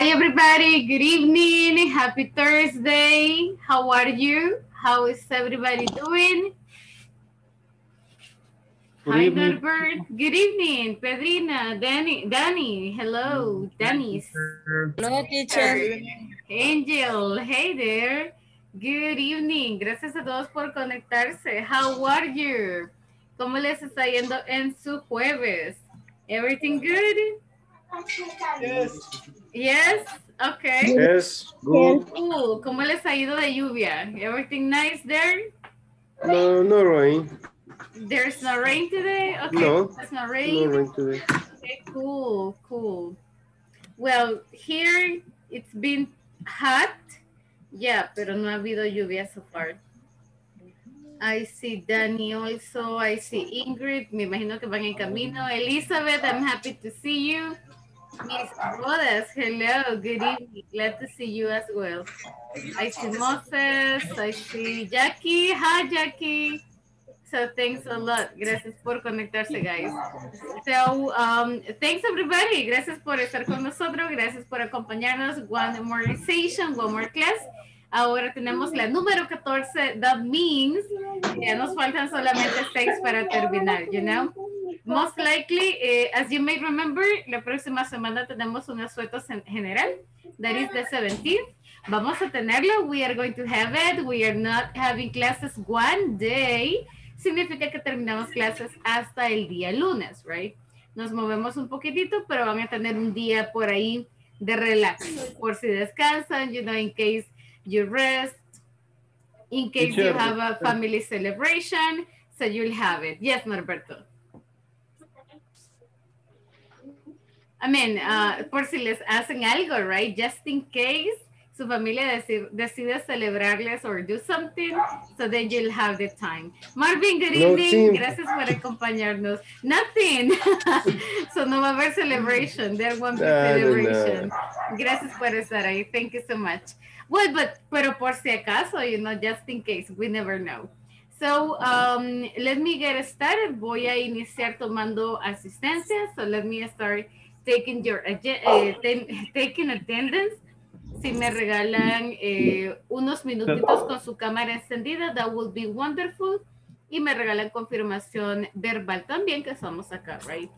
Hi everybody, good evening, happy Thursday. How are you? How is everybody doing? Hi Norbert, good evening. Pedrina, Danny, hello, Danny. Hello teacher. Angel, hey there. Good evening, gracias a todos por conectarse. How are you? ¿Cómo les está yendo en su jueves? Everything good? Yes. Yes? Okay. Yes, good. Cool. ¿Cómo les ha ido de lluvia? Everything nice there? No, no rain. There's no rain today? Okay, no, there's no rain. No rain today. Okay, cool, cool. Well, here it's been hot. Yeah, pero no ha habido lluvia so far. I see Danny also. I see Ingrid. Me imagino que van en camino. Elizabeth, I'm happy to see you. Miss Rodas, hello, good evening. Glad to see you as well. I see Moses. I see Jackie. Hi, Jackie. So thanks a lot. Gracias por conectarse, guys. So thanks everybody. Gracias por estar con nosotros. Gracias por acompañarnos. One more session, one more class. Ahora tenemos la número 14, that means ya nos faltan solamente 6 para terminar, you know? Most likely, as you may remember, la próxima semana tenemos un asueto general, that is the 17th. Vamos a tenerlo, we are going to have it, we are not having classes one day, significa que terminamos clases hasta el día lunes, right? Nos movemos un poquitito, pero van a tener un día por ahí de relax, por si descansan, you know, in case you rest, in case you have a family celebration, so you'll have it. Yes, Norberto. I mean, por si les hacen algo, right? Just in case su familia decide celebrarles or do something, so then you'll have the time. Marvin, good evening. Gracias por acompañarnos. Nothing. So no va a haber celebration. There won't be celebration. Gracias por estar ahí. Thank you so much. Well, but pero por si acaso, you know, just in case, we never know. So let me get started. Voy a iniciar tomando asistencia. So let me start taking your taking attendance. Si me regalan unos minutitos con su cámara encendida, that would be wonderful. Y me regalan confirmación verbal también, que estamos acá, right?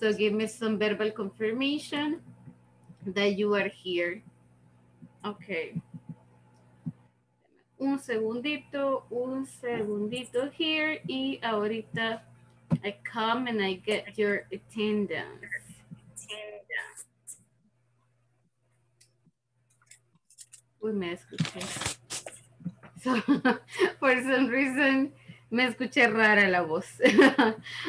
So give me some verbal confirmation that you are here. Okay. Un segundito here y ahorita I come and I get your attendance. Uy, me escuché. So, for some reason, me escuché rara la voz.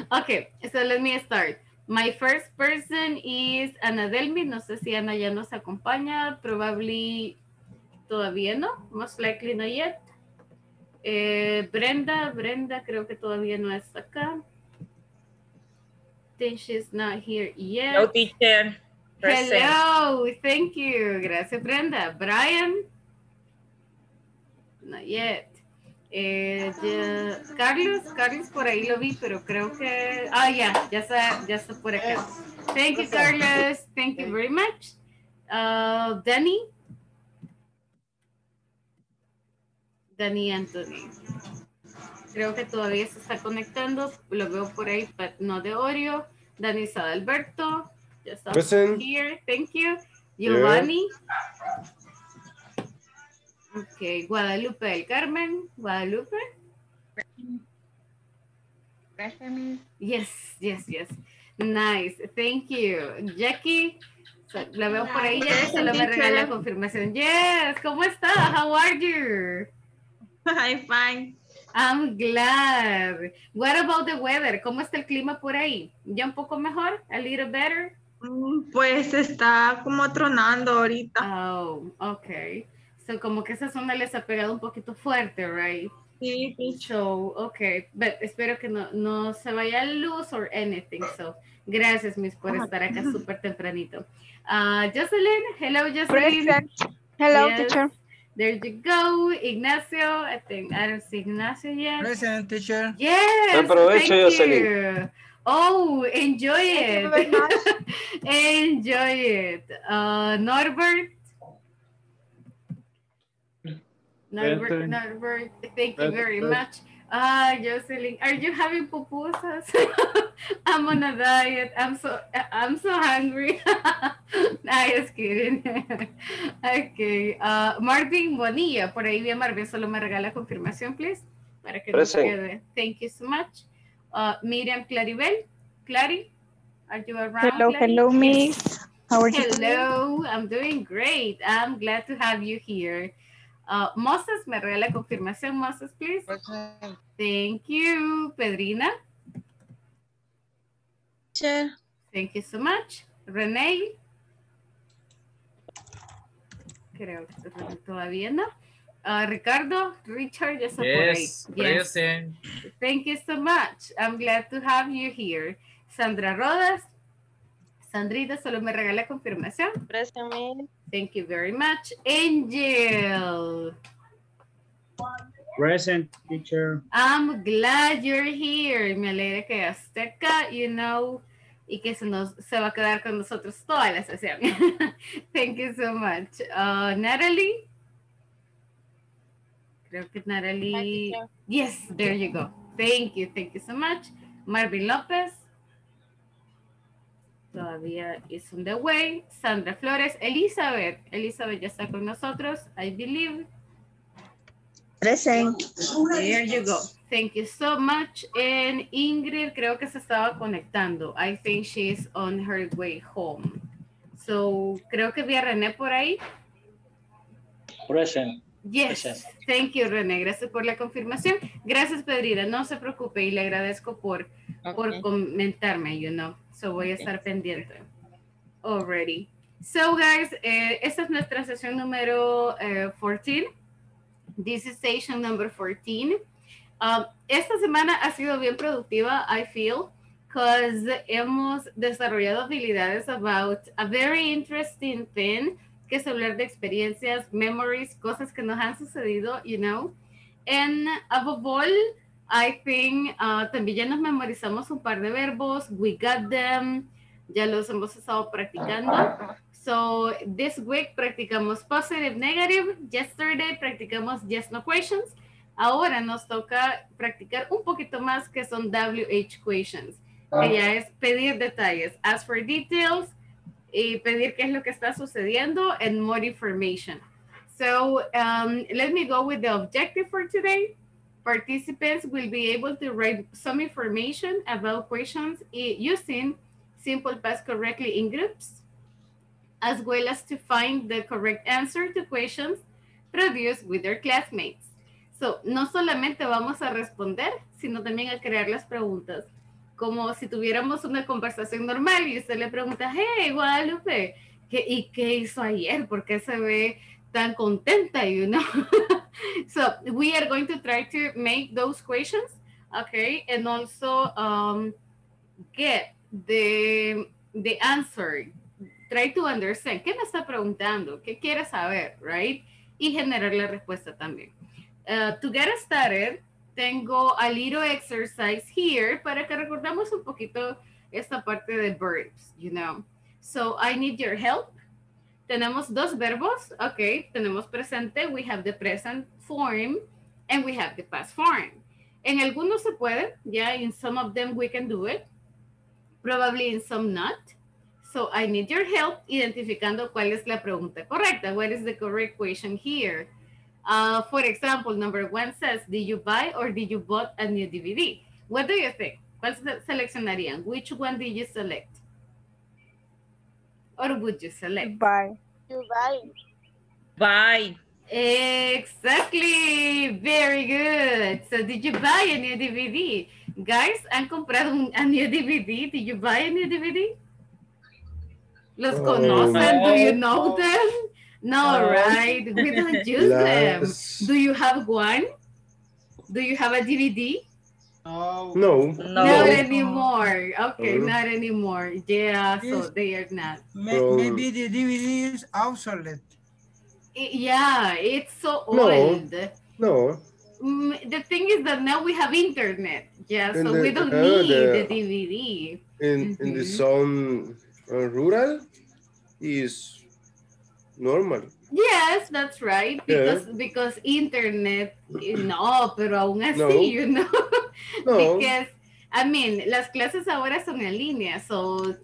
Okay, so let me start. My first person is Ana Delmi. No sé si Ana ya nos acompaña. Probably todavía no. Most likely not yet. Brenda creo que todavía no está acá. Then she's not here yet. No teacher. Present. Hello. Thank you. Gracias, Brenda. Brian? Not yet. Carlos por ahí lo vi, pero creo que... Ah, ya está por acá. Thank you, Carlos. Thank you very much. Danny? Dani Anthony. Creo que todavía se está conectando. Lo veo por ahí, pero no de audio. Dani Salberto. Ya está here. Thank you. Giovanni. Yeah. Okay, Guadalupe del Carmen. Guadalupe? Yes. Nice. Thank you. Jackie, la veo por ahí, ya se lo me regala la confirmación. Yes, ¿cómo está? How are you? I'm fine. I'm glad. What about the weather? ¿Cómo está el clima por ahí? ¿Ya un poco mejor? A little better? Pues está como tronando ahorita. Oh, okay. So, como que esa zona les ha pegado un poquito fuerte, right? Sí. So, okay. But espero que no se vaya luz or anything. So, gracias, Miss, por estar acá súper tempranito. Jocelyn, hello, Jocelyn. Present. Hello, yes. Teacher. There you go. Ignacio, I think I don't see Ignacio yet. Present, teacher. Yes, thank you. Oh, enjoy it. Thank you very much. Enjoy it. Norbert? Norbert, thank you very much. Ah, Jocelyn, are you having pupusas? I'm on a diet. I'm so hungry. Nah, just kidding. Okay. Marvin Bonilla, por ahí bien, Marvin, solo me regala confirmación, please. Para que no se quede. Thank you so much. Miriam Claribel, Clary, are you around? Hello, Clary? Hello, Miss. How are you? Hello, I'm doing great. I'm glad to have you here. Moses, me regala confirmación, Moses, please. Okay. Thank you. Pedrina. Sure. Thank you so much. Renee. Creo que todavía no. Ricardo, Richard, yes, present. Thank you so much. I'm glad to have you here. Sandra Rodas. Sandrita, solo me regala confirmación. Present, me. Thank you very much. Angel. Present, teacher. I'm glad you're here. Me alegra que esté acá, you know, y que se va a quedar con nosotros toda la sesión. Thank you so much. Natalie. Creo que Natalie. Yes, there you go. Thank you. Thank you so much. Marvin Lopez. Todavía is on the way. Sandra Flores. Elizabeth. Elizabeth ya está con nosotros. I believe. Present. There you go. Thank you so much. And Ingrid creo que se estaba conectando. I think she's on her way home. So creo que vi a René por ahí. Present. Yes, gracias. Thank you, René. Gracias por la confirmación. Gracias, Pedrina. No se preocupe y le agradezco por comentarme, you know. So voy a estar pendiente. Already. So, guys, esta es nuestra sesión número 14. This is session number 14. Esta semana ha sido bien productiva, I feel, because hemos desarrollado habilidades about a very interesting thing. Que es hablar de experiencias, memories, cosas que nos han sucedido, you know. And above all, I think también ya nos memorizamos un par de verbos. We got them. Ya los hemos estado practicando. So this week practicamos positive, negative. Yesterday practicamos yes, no questions. Ahora nos toca practicar un poquito más que son WH questions. Que ya es pedir detalles. Ask for details. Y pedir qué es lo que está sucediendo and more information. So let me go with the objective for today. Participants will be able to write some information about questions using simple past correctly in groups, as well as to find the correct answer to questions produced with their classmates. So no solamente vamos a responder, sino también a crear las preguntas. Como si tuviéramos una conversación normal y usted le pregunta, hey, Guadalupe, ¿qué hizo ayer? ¿Por qué se ve tan contenta? You know? So we are going to try to make those questions, okay? And also get the answer. Try to understand. ¿Qué me está preguntando? ¿Qué quiere saber? Right? Y generar la respuesta también. To get started, tengo a little exercise here para que recordamos un poquito esta parte de verbs, you know. So, I need your help. Tenemos dos verbos, okay. Tenemos presente, we have the present form, and we have the past form. En algunos se puede, yeah, in some of them we can do it. Probably in some not. So, I need your help identificando cuál es la pregunta correcta. What is the correct question here? For example, number one says, did you buy or did you bought a new DVD? What do you think? ¿Cuál seleccionarían? Which one did you select? Or would you select? Buy. You buy. Buy. Exactly. Very good. So did you buy a new DVD? Guys, ¿han comprado a new DVD? Did you buy a new DVD? ¿Los conocen? Do you know them? No, right? We don't use them. Do you have one? Do you have a DVD? No. Not anymore. Okay, not anymore. Yeah, so they are not. Maybe the DVD is obsolete. Yeah, it's so old. No. The thing is that now we have internet. Yeah, so we don't need the DVD. In the zone rural is normal. Yes, that's right. Because because internet, no, pero aún así, you know. No. Because, I mean, las clases ahora son en línea. So,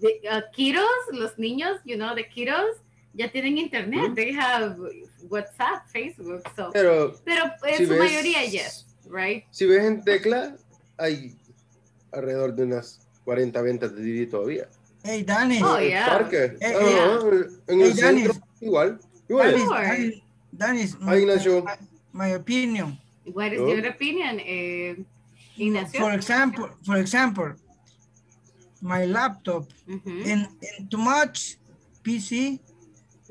the kiddos, los niños, you know, the kiddos, ya tienen internet. They have WhatsApp, Facebook. So, pero en si su mayoría, yes, right? Si ves en Tecla, hay alrededor de unas 40 ventas de DVD todavía. Hey, Danny. Oh, yeah. Parque. Hey, en el centro, igual. Danny, my opinion. What is your opinion, Ignacio? For example, my laptop in too much PC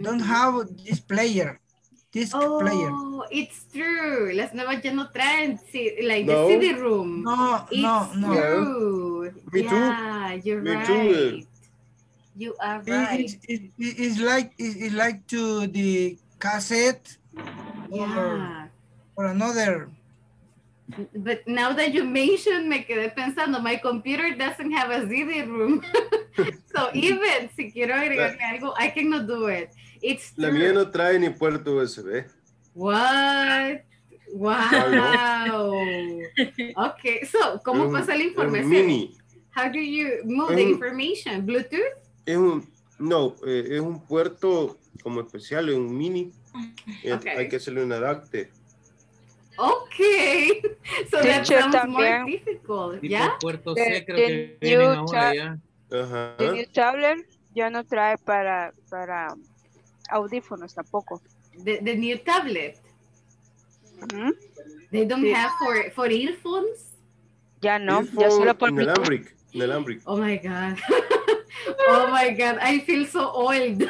don't have this player. This player. Oh, it's true. Las nuevas ya no traen like the CD room. No. True. Me too. Yeah, you're right. Me too. You are right. It's like to the cassette or another. But now that you mentioned, me quedé pensando, my computer doesn't have a CD room. So even si quiero agregarle algo, I cannot do it. It's true. La mía no trae ni puerto USB. What? Wow. Okay, so, ¿cómo pasa la información? Mini. How do you move the information? Bluetooth? Es un puerto como especial, es un mini. Okay. Hay que hacerle un adapter. Okay, so that sounds more difficult. Yeah. The new tablet ya no trae para audífonos tampoco. The new tablet. Mm-hmm. They don't have for earphones. Ya no. Ya solo por inalámbrico. Oh my God. Oh my God. I feel so old.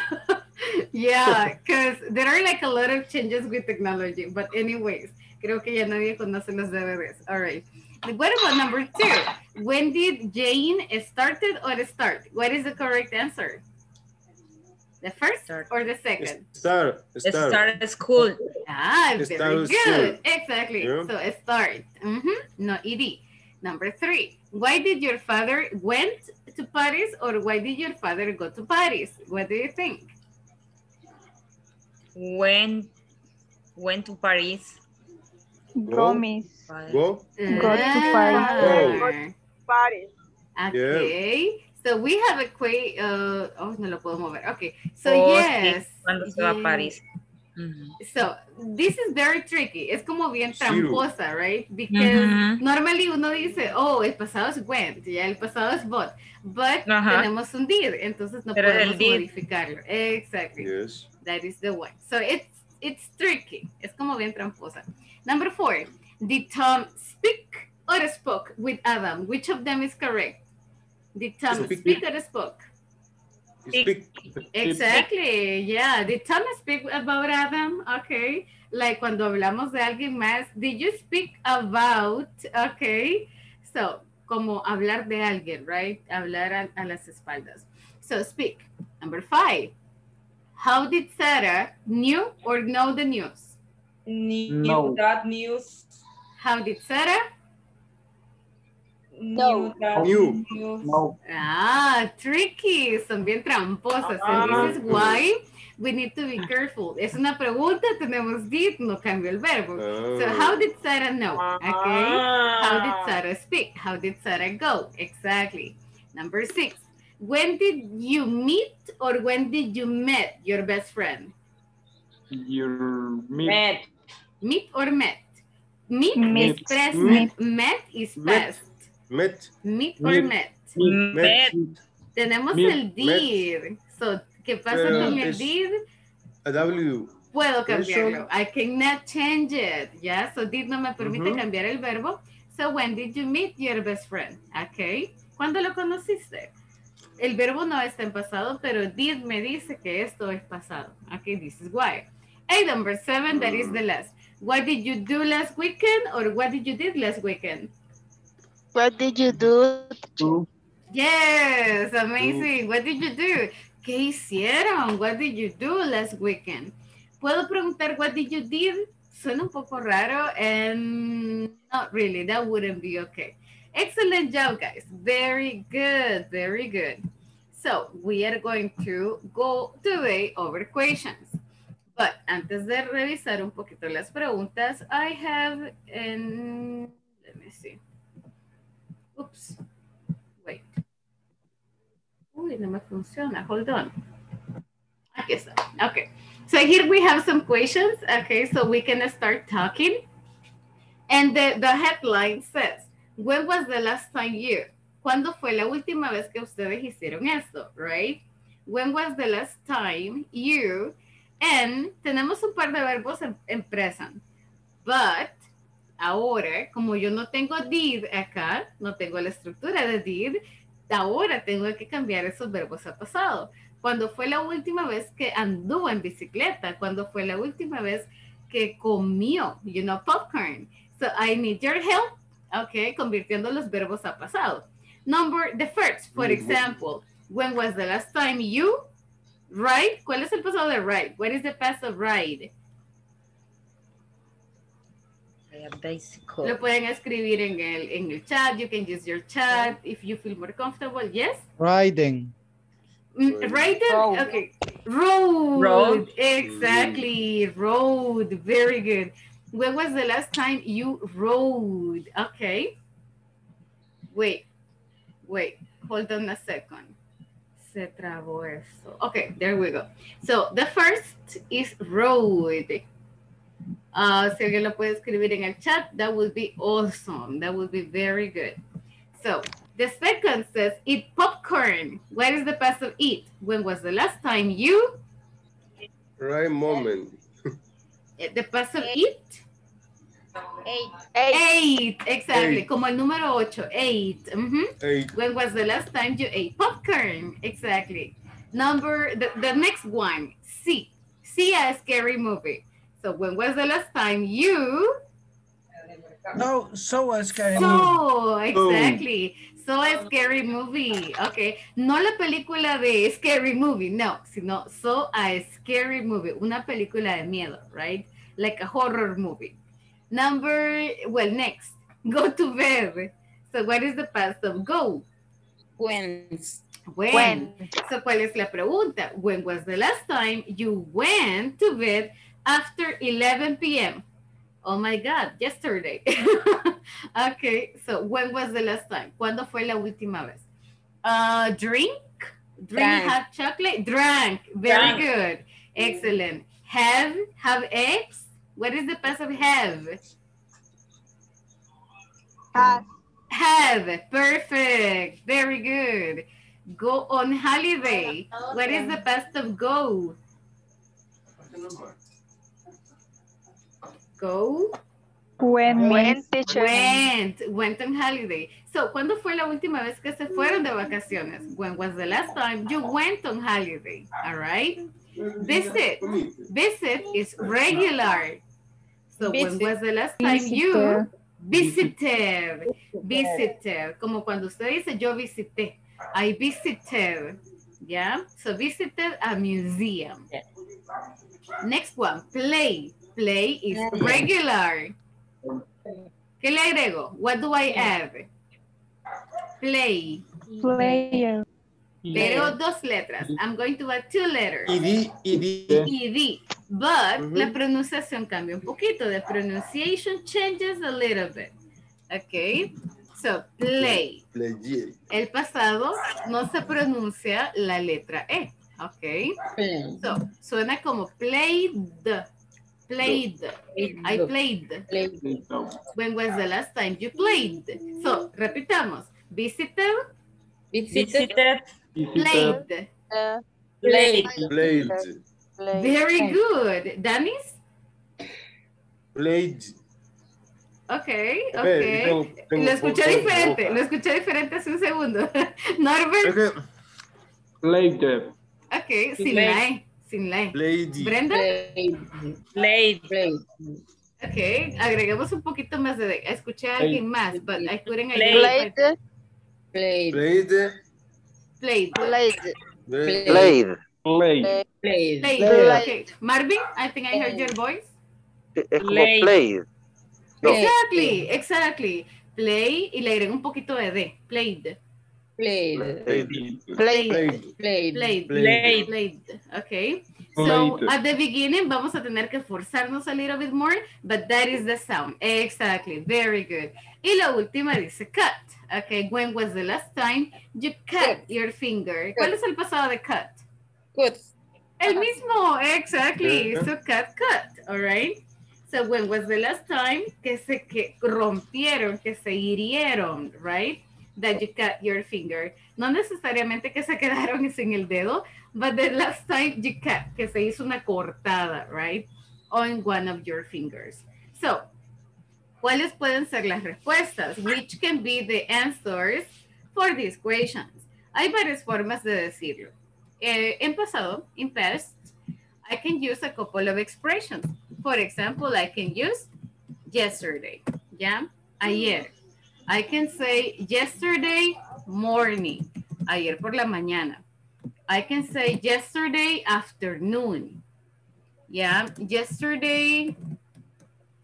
Yeah, because there are like a lot of changes with technology. But anyways. Creo que ya nadie conoce los DVDs. All right. What about number 2? When did Jane start? What is the correct answer? The first or the second? Start school. Ah, very good. Exactly. Yeah. So start. No ed. Number 3. Why did your father went to Paris or why did your father go to Paris? What do you think? Went to Paris. Go to Paris. Okay. Yeah. So we have a query. No lo puedo mover. Okay. So yes. Paris. So this is very tricky. Es como bien tramposa, right? Because normally uno dice, el pasado es went, ya el pasado es bought, but tenemos un did, entonces no podemos modificarlo. Exactly. Yes. That is the one. So it's tricky. Es como bien tramposa. Number 4, did Tom speak or spoke with Adam? Which of them is correct? Did Tom speak or spoke? Speak. Exactly, yeah. Did Tom speak about Adam? Okay. Like cuando hablamos de alguien más, did you speak about? Okay. So, como hablar de alguien, right? Hablar a las espaldas. So, speak. Number 5, how did Sarah knew or know the news? Knew that news. How did Sarah? Knew that news. No. Ah, tricky. Son bien tramposas. And this is why we need to be careful. Es una pregunta, tenemos did, no cambio el verbo. So how did Sarah know? Okay. How did Sarah speak? How did Sarah go? Exactly. Number 6. When did you meet or when did you met your best friend? Meet is present. Met is past. Meet or met. Tenemos el did. Met. So, ¿qué pasa con el did? A W. Puedo cambiarlo. I cannot change it. Yeah, so did no me permite cambiar el verbo. So, when did you meet your best friend? Okay. ¿Cuándo lo conociste? El verbo no está en pasado, pero did me dice que esto es pasado. Okay, this is why. And number 7, that is the last. What did you do last weekend or what did you did last weekend? What did you do? Yes, amazing. What did you do? ¿Qué hicieron? What did you do last weekend? ¿Puedo preguntar what did you did suena un poco raro, and not really, that wouldn't be okay. Excellent job, guys. Very good, very good. So we are going to go today over questions. But antes de revisar un poquito las preguntas, I have, let me see. Oops, wait. Uy, no me funciona, hold on. Aquí está, okay. So here we have some questions, okay, so we can start talking. And the headline says, when was the last time you? ¿Cuándo fue la última vez que ustedes hicieron esto? Right? When was the last time you? And tenemos un par de verbos en present. But ahora, como yo no tengo did acá, no tengo la estructura de did, ahora tengo que cambiar esos verbos a pasado. ¿Cuándo fue la última vez que anduvo en bicicleta? ¿Cuándo fue la última vez que comió, you know, popcorn? So I need your help, okay, convirtiendo los verbos a pasado. Number, the first, for example, when was the last time you ride? ¿Cuál es el pasado de ride? What is the past of ride? Lo pueden escribir en el chat. You can use your chat if you feel more comfortable. Yes? Riding. Riding? Road. Okay. Road. Exactly. Road. Very good. When was the last time you rode? Okay. Wait. Hold on a second. Se trabó eso. Okay, there we go. So the first is road. Si alguien lo puede escribir en el chat, that would be awesome. That would be very good. So the second says eat popcorn. What is the past of eat? When was the last time you? Right moment. The past of eat? Eight. Exactly. Eight. Como el número 8. Eight. Mm-hmm. Eight. When was the last time you ate popcorn? Exactly. Number, the next one. See. See a scary movie. So when was the last time you? No, saw a scary movie. So, exactly. Saw a scary movie. Okay. No la película de scary movie. No, sino saw a scary movie. Una película de miedo, right? Like a horror movie. Number, well, next, go to bed. So what is the past of go? When. So ¿cuál es la pregunta? When was the last time you went to bed after 11 p.m.? Oh my God, yesterday. Okay, so when was the last time? ¿Cuándo fue la última vez? Drink, have chocolate, drank. Very good, excellent. Have eggs. What is the past of have? Have, perfect, very good. Go on holiday. What is the past of go? Go. Went on holiday. So, ¿cuándo fue la última vez que se fueron de vacaciones? When was the last time you went on holiday? All right. Visit is regular. So, when was the last time you visited? Visited. Como cuando usted dice, yo visité. I visited. Yeah. So, visited a museum. Next one, play. Play is regular. ¿Qué le agrego? What do I add? Play. Player. Le agrego dos letras. I'm going to add two letters. ED. But la pronunciación cambia un poquito. The pronunciation changes a little bit. Okay. So, play. El pasado no se pronuncia la letra E. Okay. So, suena como played. I played. When was the last time you played? So, repitamos. Visited. Played. Very good. Danis? Played. Okay. Lo escuché diferente hace un segundo. Norbert? Played. Okay, sin lie. Lady. Brenda. Played. Okay, agregamos un poquito más de. Escuché a alguien más, but I couldn't. Played. Okay. Marvin, I think I heard your voice. es como play. No. Exactly, exactly. Play y le agrego un poquito de D. Played. Played. Played. Played. Played. Played. Played. Played. Okay. So at the beginning vamos a tener que forzarnos a little bit more, but that is the sound. Exactly. Very good. Y la última dice cut. Okay. When was the last time you cut your finger? ¿Cuál es el pasado de cut? Cut. El mismo. Exactly. So cut, cut. All right. So when was the last time que rompieron, que se hirieron, right? That you cut your finger. No necesariamente que se quedaron sin el dedo, but the last time you cut, que se hizo una cortada, right? On one of your fingers. So, ¿cuáles pueden ser las respuestas? Which can be the answers for these questions. Hay varias formas de decirlo. En pasado, in past, I can use a couple of expressions. For example, I can use yesterday. Yeah, ayer. I can say yesterday morning. Ayer por la mañana. I can say yesterday afternoon. Yeah, yesterday.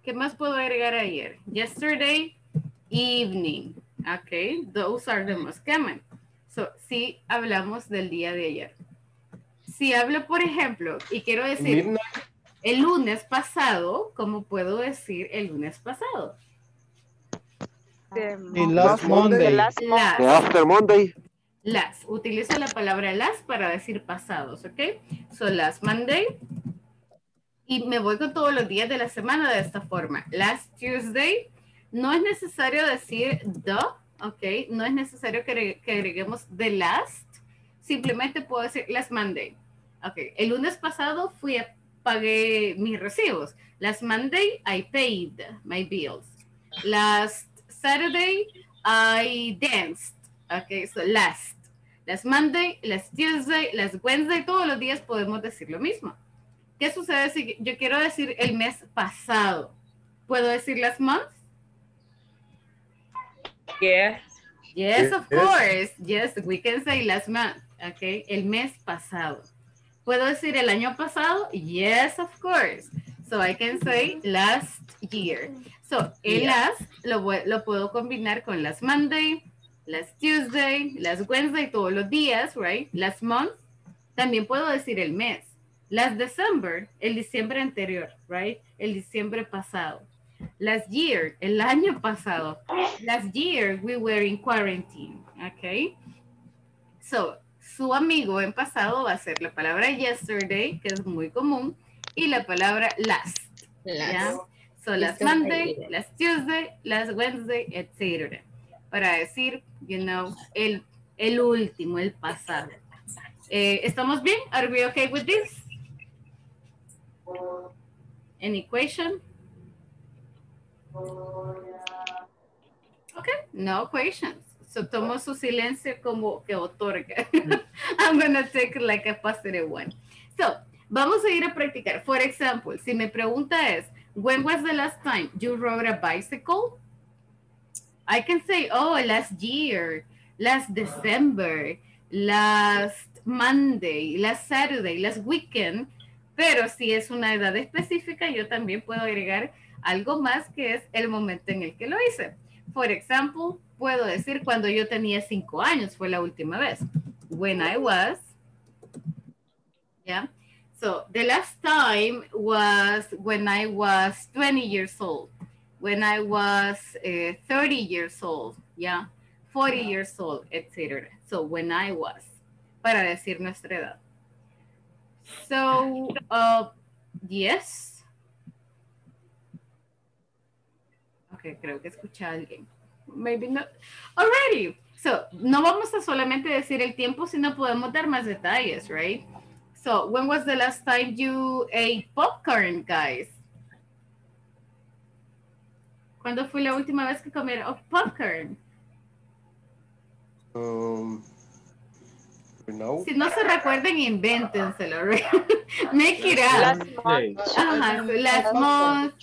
¿Qué más puedo agregar ayer? Yesterday evening. Okay, those are the most common. So, si hablamos del día de ayer. Si hablo, por ejemplo, y quiero decir... Midnight. El lunes pasado, ¿cómo puedo decir el lunes pasado? The last Monday. The after Monday. Last. Utilizo la palabra last para decir pasados, ¿ok? So, last Monday. Y me voy con todos los días de la semana de esta forma. Last Tuesday. No es necesario decir the, ¿ok? No es necesario que agreguemos the last. Simplemente puedo decir last Monday. Ok. El lunes pasado fui a pagué mis recibos. Last Monday, I paid my bills. Last Saturday, I danced. Okay, so last. Last Monday, last Tuesday, last Wednesday, todos los días podemos decir lo mismo. ¿Qué sucede si yo quiero decir el mes pasado? ¿Puedo decir last month? Yes. Yes, of course. Yes, we can say last month. Okay, el mes pasado. ¿Puedo decir el año pasado? Yes, of course. So I can say last year. So el last lo puedo combinar con last Monday, last Tuesday, last Wednesday, todos los días, right? Last month. También puedo decir el mes. Last December, el diciembre anterior, right? El diciembre pasado. Last year, el año pasado. Last year, we were in quarantine, okay? So, su amigo en pasado va a ser la palabra yesterday, que es muy común, y la palabra last. ¿Ya? So, last Monday, last Tuesday, last Wednesday, etc. Para decir, you know, el último, el pasado. ¿Estamos bien? Are we okay with this? Any question? Okay, no questions. So, tomo su silencio como que otorga. I'm going to take like a positive one. So, vamos a ir a practicar. For example, si mi pregunta es, when was the last time you rode a bicycle? I can say, oh, last year, last December, last Monday, last Saturday, last weekend. Pero si es una edad específica, yo también puedo agregar algo más que es el momento en el que lo hice. For example, puedo decir cuando yo tenía 5 años fue la última vez. When I was, yeah. So the last time was when I was 20 years old. When I was 30 years old, yeah. 40 years old, etc. So when I was, para decir nuestra edad. So, yes. Okay, creo que escuché a alguien. Maybe not. Alrighty. So, no vamos a solamente decir el tiempo, sino podemos dar más detalles, right? So, when was the last time you ate popcorn, guys? ¿Cuándo fue la última vez que comieron popcorn? No. Si no se recuerden, invéntenselo, right? Make it up. Last month,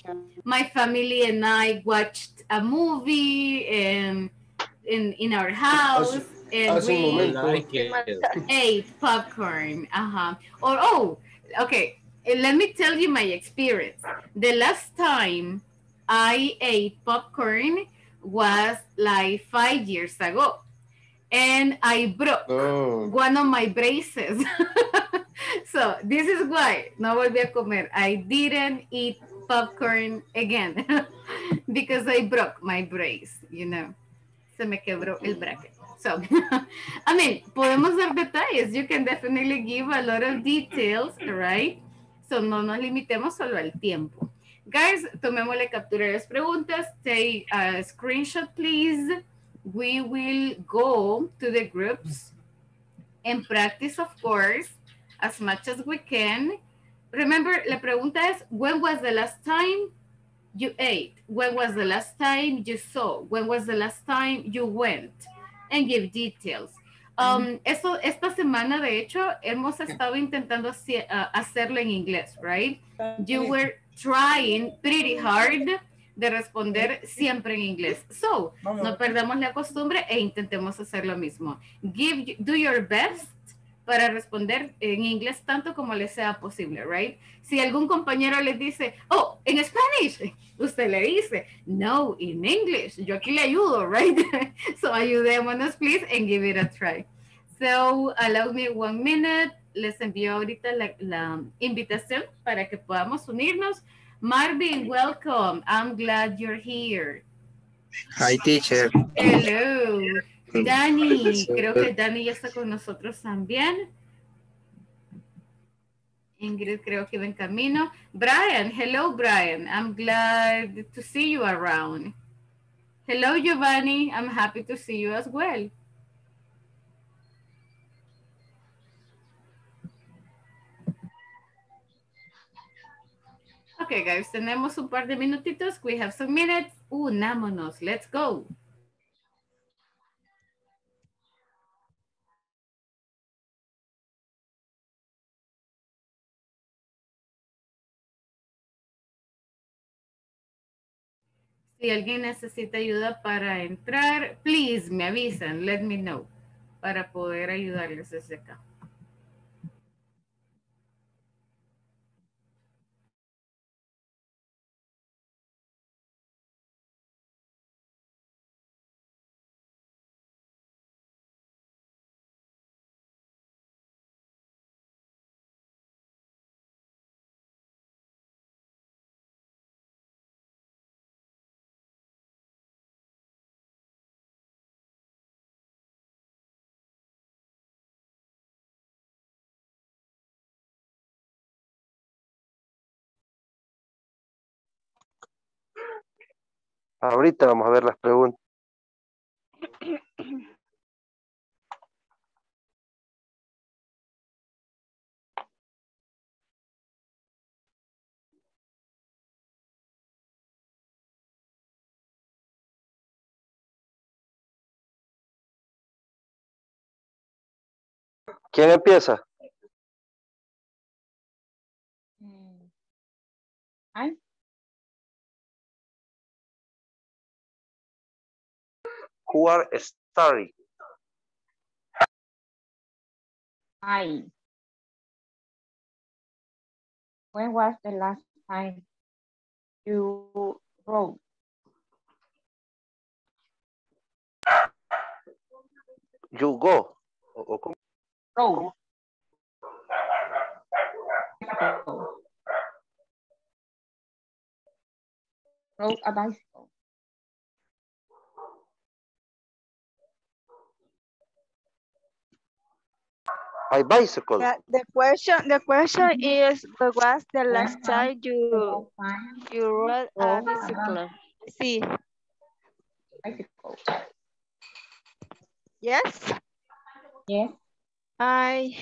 my family and I watched a movie and in our house and we ate popcorn. Or, oh, okay, let me tell you my experience. The last time I ate popcorn was like 5 years ago. And I broke one of my braces. So this is why no volví a comer. I didn't eat popcorn again because I broke my brace, you know. Se me quebró el bracket. So, I mean, podemos dar detalles. You can definitely give a lot of details, right? So no nos limitemos solo al tiempo. Guys, tomémosle captura de las preguntas. Take a screenshot, please. We will go to the groups and practice, of course, as much as we can. Remember, la pregunta es, when was the last time you ate? When was the last time you saw? When was the last time you went? And give details. Eso, esta semana, de hecho, hemos estado intentando hacerlo en inglés, right? You were trying pretty hard de responder siempre en inglés. So, no perdamos la costumbre e intentemos hacer lo mismo. Do your best para responder en inglés tanto como les sea posible, right? Si algún compañero les dice, oh, en Spanish, usted le dice, no, in English, yo aquí le ayudo, right? So ayudémonos, please, and give it a try. So, allow me 1 minute. Les envío ahorita la invitación para que podamos unirnos. Marvin, welcome. I'm glad you're here. Hi, teacher. Hello. Danny, creo que Danny ya está con nosotros también. Ingrid, creo que va en camino. Brian, hello, Brian. I'm glad to see you around. Hello, Giovanni. I'm happy to see you as well. Okay, guys, tenemos un par de minutitos. We have some minutes. Unámonos. Let's go. Si alguien necesita ayuda para entrar, please, me avisan. Let me know. Para poder ayudarles desde acá. Ahorita vamos a ver las preguntas. ¿Quién empieza? ¿Ay? Who are starting? Hi. When was the last time you wrote? You go. Wrote. Wrote a bicycle. My bicycle. Yeah, the question is, what was the last time you rode a bicycle? See. Yes. Yes. The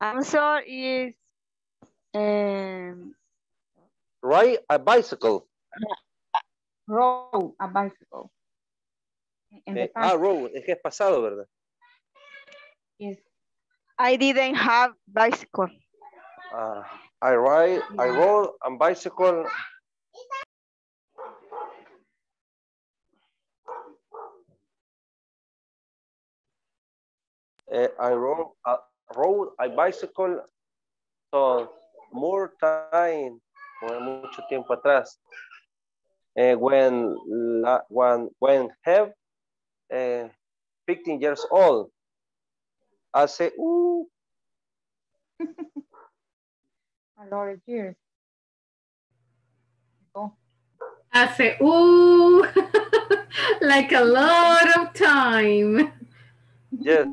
answer is ride a bicycle. Rode a bicycle. Road, es que es pasado, ¿verdad? Yes. I didn't have bicycle. I rode a bicycle. I rode a bicycle, so more time, mucho tiempo atrás, when have 15 years old. I say, ooh. A lot of years. Oh. I say, ooh, like a lot of time. Yes.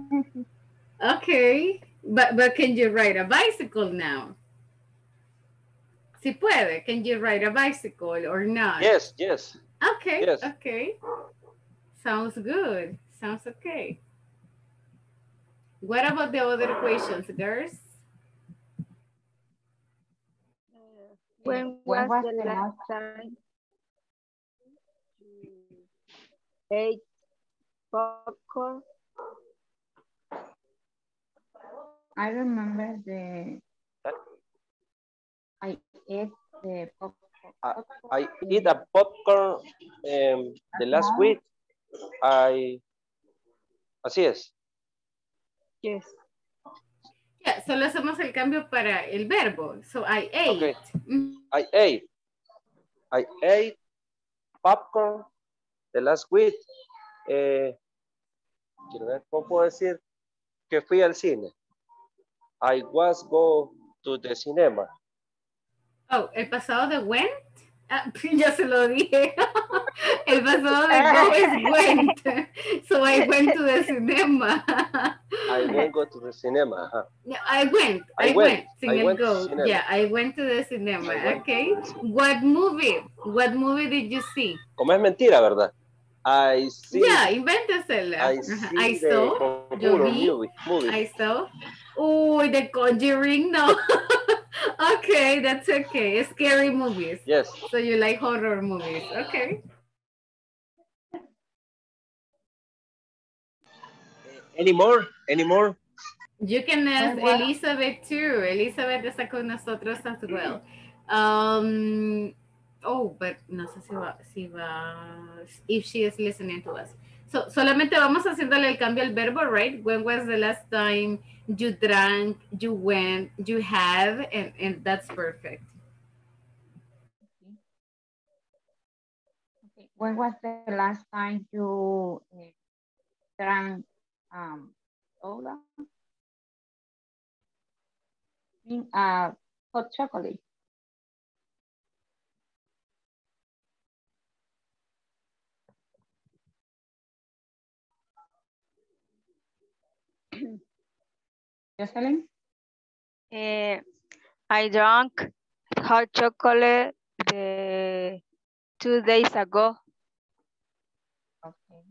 Okay, but can you ride a bicycle now? Si puede, can you ride a bicycle or not? Yes, yes. Okay, yes. Okay. Sounds good. Sounds okay. What about the other questions, girls? When was the last time you ate popcorn? I remember I eat a popcorn the last week. Así es. Yes. Yeah, solo hacemos el cambio para el verbo. So I ate. Okay. I ate popcorn the last week. Quiero ver cómo puedo decir que fui al cine. I was go to the cinema. Oh, el pasado de went. Ah, ya se lo dije. El pasado de go is went. So I went to the cinema. I won't go to the cinema. Huh? No, I went. Yeah, I went to the cinema. Okay. What movie? What movie did you see? Como es mentira, ¿verdad? I see. Yeah, invéntesela. I saw. Oh, The Conjuring, no. Okay, that's okay. Scary movies. Yes. So you like horror movies. Okay. Any more? You can ask Elizabeth too. Elizabeth está con nosotros as well. But no sé si va, if she is listening to us. So, solamente vamos haciéndole el cambio al verbo, right? When was the last time you drank, you went, you have, and that's perfect. Okay. When was the last time you drank soda? Hot chocolate. Jocelyn? I drank hot chocolate 2 days ago. Okay.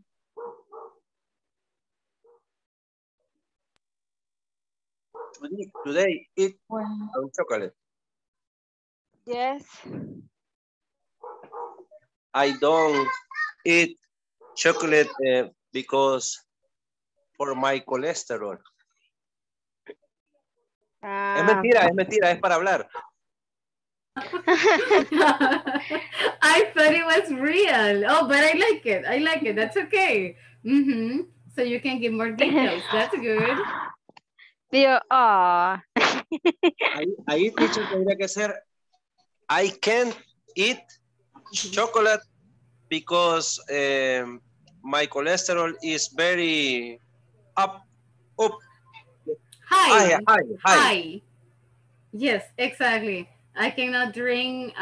Today eat hot chocolate. Yes. I don't eat chocolate because for my cholesterol. Es mentira, es para hablar. I thought it was real. Oh, but I like it. That's okay. Mm-hmm. So you can give more details. That's good. Ahí dicho tendría que ser I can't eat chocolate because my cholesterol is very up. Hi. Yes, exactly. I cannot drink.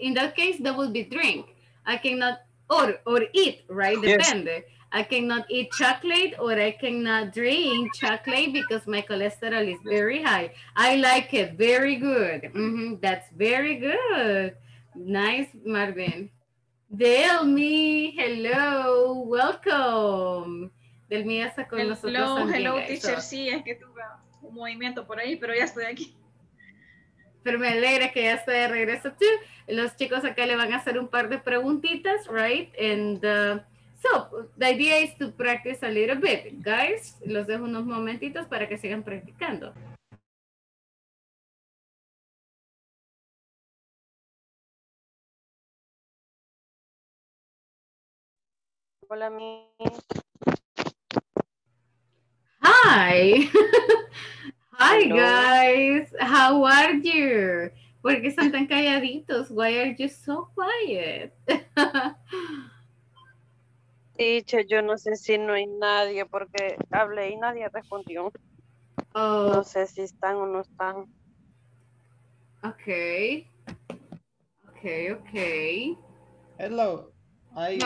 In that case, that would be drink. I cannot or eat, right? Yes. Depende. I cannot eat chocolate or I cannot drink chocolate because my cholesterol is very high. I like it. Very good. Mm-hmm. That's very good. Nice, Marvin. Delmi, hello. Welcome. Delmi está con nosotros. Hello, teacher. Sí, es que tuve un movimiento por ahí, pero ya estoy aquí. Pero me alegra que ya estoy de regreso tú. Los chicos acá le van a hacer un par de preguntitas, right? And so, the idea is to practice a little bit. Guys, los dejo unos momentitos para que sigan practicando. Hola, mi. Hi. Hi, hello. Guys. How are you? ¿Por qué están tan calladitos? Why are you so quiet? Teacher, yo no sé si no hay nadie porque hablé y nadie respondió. Oh. No sé si están o no están. Okay. Okay, okay. Hello. I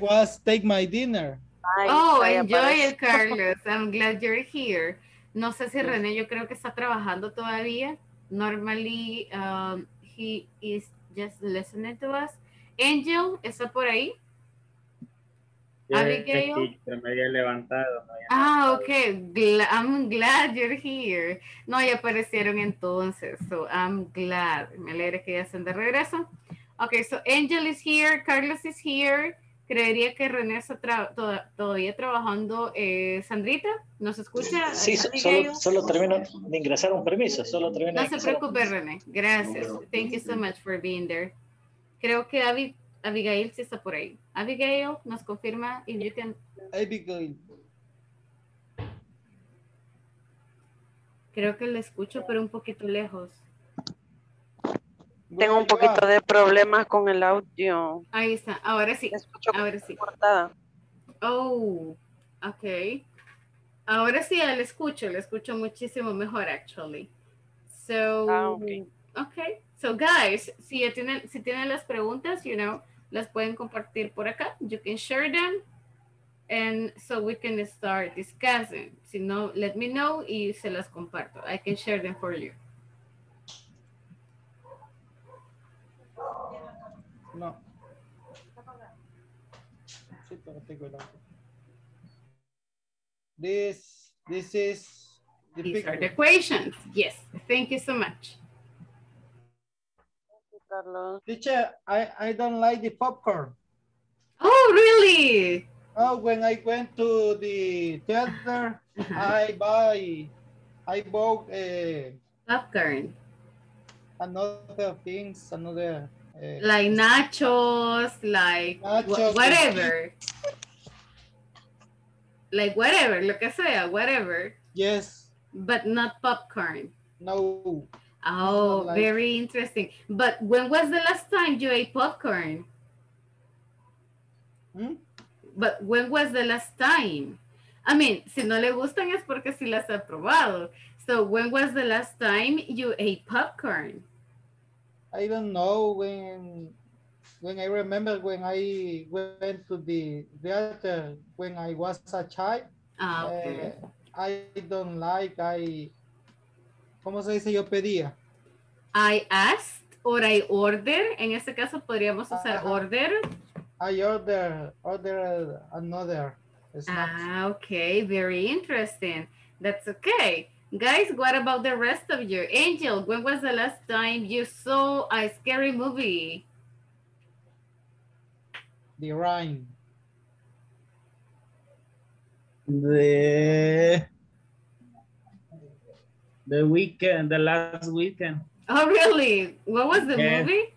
was take my dinner. Oh, enjoy it, Carlos. I'm glad you're here. No sé si René, yo creo que está trabajando todavía. Normally, he is just listening to us. Angel, ¿está por ahí? Abigail? Ah, okay. I'm glad you're here. No, ya aparecieron entonces. So, I'm glad. Me alegra que ya estén de regreso. Okay, so Angel is here. Carlos is here. Creería que René está todavía trabajando. Sandrita, ¿nos escucha? Sí, solo termino de ingresar un permiso. No se preocupe, René. Gracias. Thank you so much for being there. Creo que Abigail sí está por ahí. Abigail, ¿nos confirma? If you can... Abigail. Creo que la escucho, pero un poquito lejos. Tengo un poquito de problemas con el audio. Ahí está, ahora sí. Ahora sí. Cortada. Oh, ok. Ahora sí, la escucho muchísimo mejor, actually. So, okay. So, guys, si tienen las preguntas, you know, las pueden compartir por acá. You can share them. And so we can start discussing. Si no, let me know y se las comparto. I can share them for you. No. This is the These picture. Are the equations. Yes. Thank you so much. Thank you, Carlos. Teacher, I don't like the popcorn. Oh, really? Oh, when I went to the theater, I bought a popcorn. Another things, another. Like nachos, whatever. Like whatever, lo que sea, whatever. Yes. But not popcorn. No. Oh, like... very interesting. But when was the last time you ate popcorn? But when was the last time? I mean, si no le gustan es porque si las ha probado. So when was the last time you ate popcorn? I don't know when I remember when I went to the theater when I was a child. Ah, okay. ¿Cómo se dice? Yo pedía. I asked or I ordered. En este caso podríamos usar order. I ordered another snack. Ah, okay. Very interesting. That's okay. Guys, what about the rest of you? Angel, when was the last time you saw a scary movie? The Ring. The weekend, the last weekend. Oh, really? What was the movie?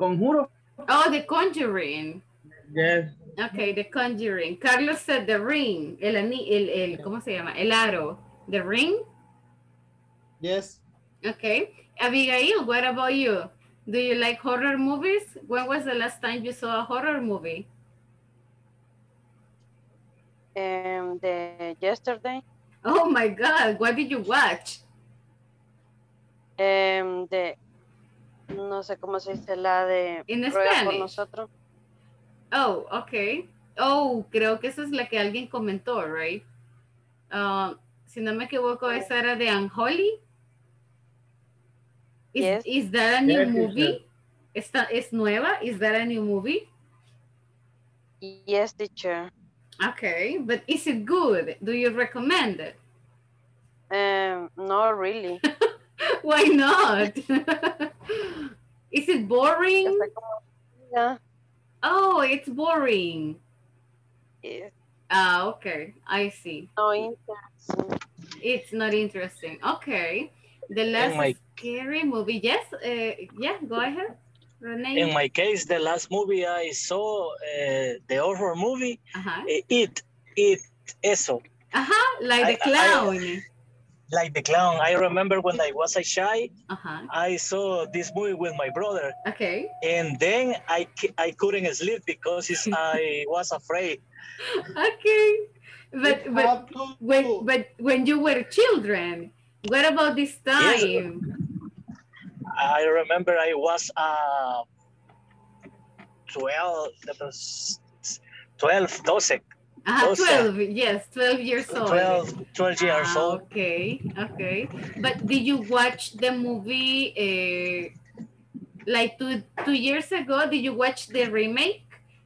Conjuro. Oh, The Conjuring. Yes. Okay, The Conjuring. Carlos said The Ring. ¿Cómo se llama? El aro. The Ring? Yes. Okay. Abigail, what about you? Do you like horror movies? When was the last time you saw a horror movie? Yesterday. Oh my God. What did you watch? No sé cómo se dice la de... In Spanish. Oh, okay. Oh, creo que esa es la que alguien comentó, right? Si no me equivoco, esa era de Unholy. Is that a new movie? Esta es nueva. Is that a new movie? Yes, teacher. Okay, but is it good? Do you recommend it? Not really. Why not? Is it boring? Yeah. Oh, it's boring. Yeah. Ah, okay. I see. No interesting. It's not interesting. Okay. The last scary movie. Yes. Yeah, go ahead. Renee? In my case, the last movie I saw, the horror movie, It, Eso. Like the clown. Like the clown. I remember when I was a child, I saw this movie with my brother. Okay. And then I couldn't sleep because I was afraid. Okay. But when you were children, what about this time? Yes. I remember I was 12. 12, yes, 12 years old. 12 years old. Okay, okay. But did you watch the movie like two years ago? Did you watch the remake?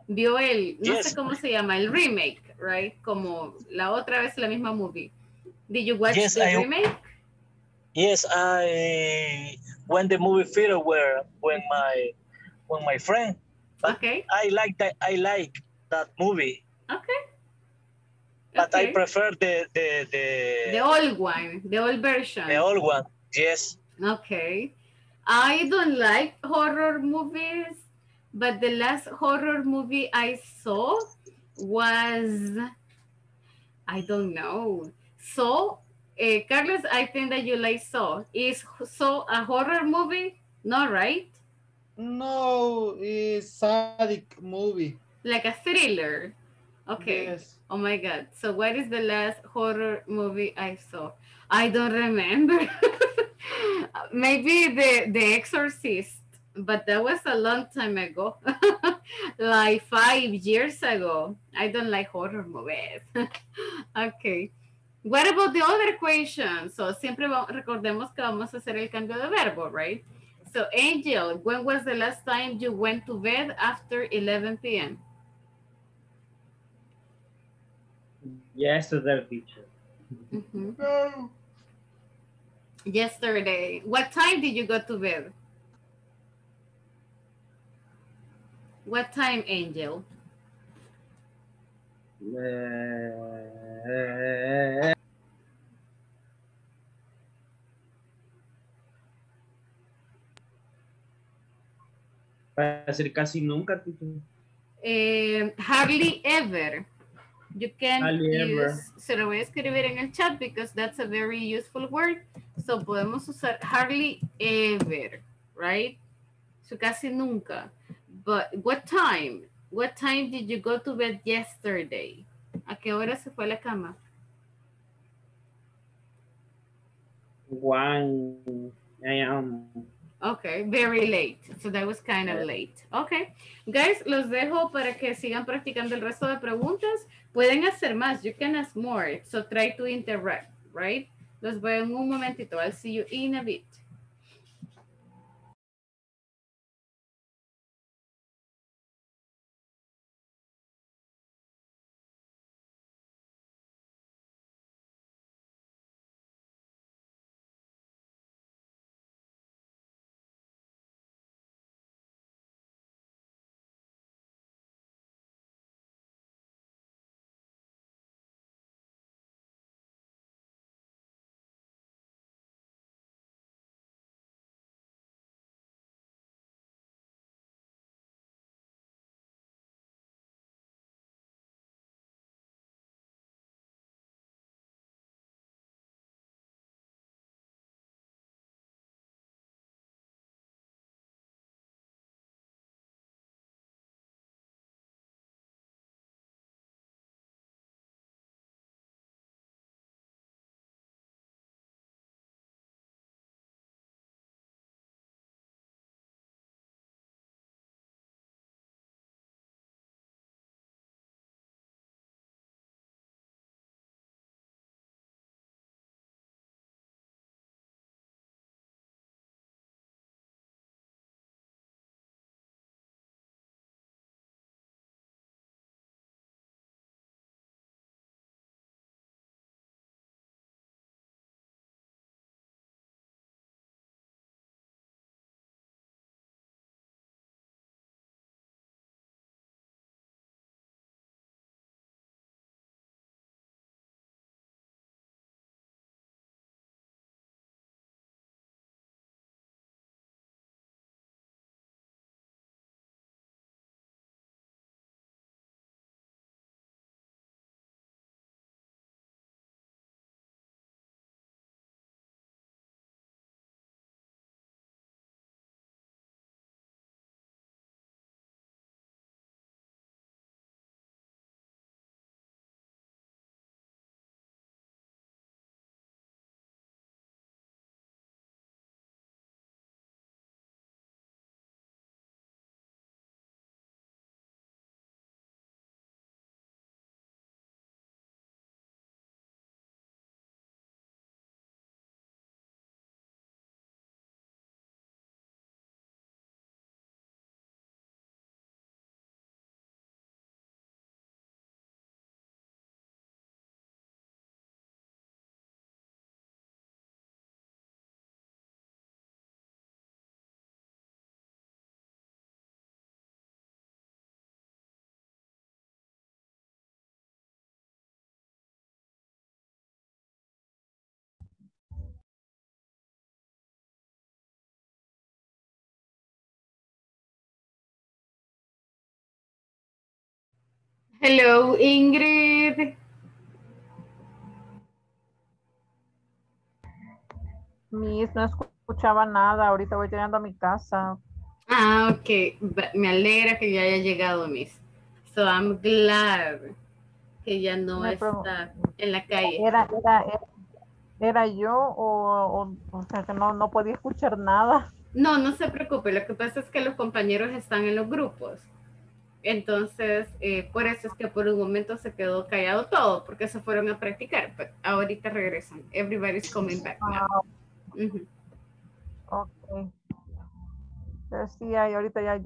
Vio el, no yes. sé cómo se llama, el remake, right? Como la otra vez la misma movie. Did you watch the remake? Yes, I went to the movie theater where when my friend. But okay. I like that movie. Okay. But okay. I prefer the old one, the old version. The old one, yes. Okay. I don't like horror movies, but the last horror movie I saw was, I don't know. So, Carlos, I think that you like Saw. Is Saw a horror movie? No, right? No, it's a sadistic movie. Like a thriller. Okay. Yes. Oh my God. So what is the last horror movie I saw? I don't remember. Maybe The Exorcist, but that was a long time ago. Like 5 years ago. I don't like horror movies. Okay. What about the other question? So siempre recordemos que vamos a hacer el cambio de verbo, right? So Angel, when was the last time you went to bed after 11 p.m.? Yesterday, teacher. Yesterday. What time did you go to bed? What time, Angel? 'Hardly ever'. You can use, se lo voy a escribir en el chat because that's a very useful word. So podemos usar hardly ever, right? So casi nunca. But what time? What time did you go to bed yesterday? ¿A qué hora se fue a la cama? 1 a.m. Okay, very late. So that was kind of late. Okay. Guys, los dejo para que sigan practicando el resto de preguntas. Pueden hacer más. You can ask more. So try to interact, right? Los veo en un momentito. I'll see you in a bit. Hello, Ingrid. Miss, no escuchaba nada. Ahorita voy llegando a mi casa. Ah, ok. Me alegra que ya haya llegado, Miss. So I'm glad que ya no está en la calle. Era yo o sea que no podía escuchar nada. No, no se preocupe. Lo que pasa es que los compañeros están en los grupos. Entonces, por eso es que por un momento se quedó callado todo, porque se fueron a practicar. Pero ahorita regresan. Everybody's coming back now. Mm-hmm. Ok. Pero sí, ahorita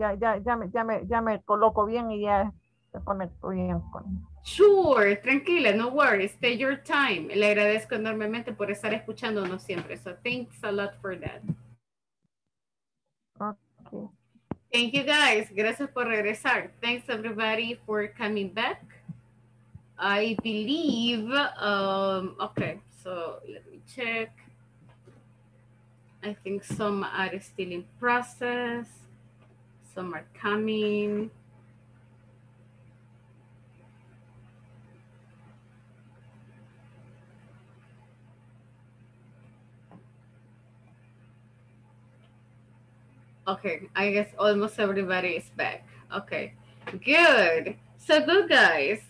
ya me coloco bien y ya me conecto bien con... Sure, tranquila, no worries. Take your time. Le agradezco enormemente por estar escuchándonos siempre. So, thanks a lot for that. Ok. Thank you guys. Gracias por regresar. Thanks everybody for coming back. I believe, okay, so let me check. I think some are still in process. Some are coming. Okay, I guess almost everybody is back. Okay, good. So good, guys.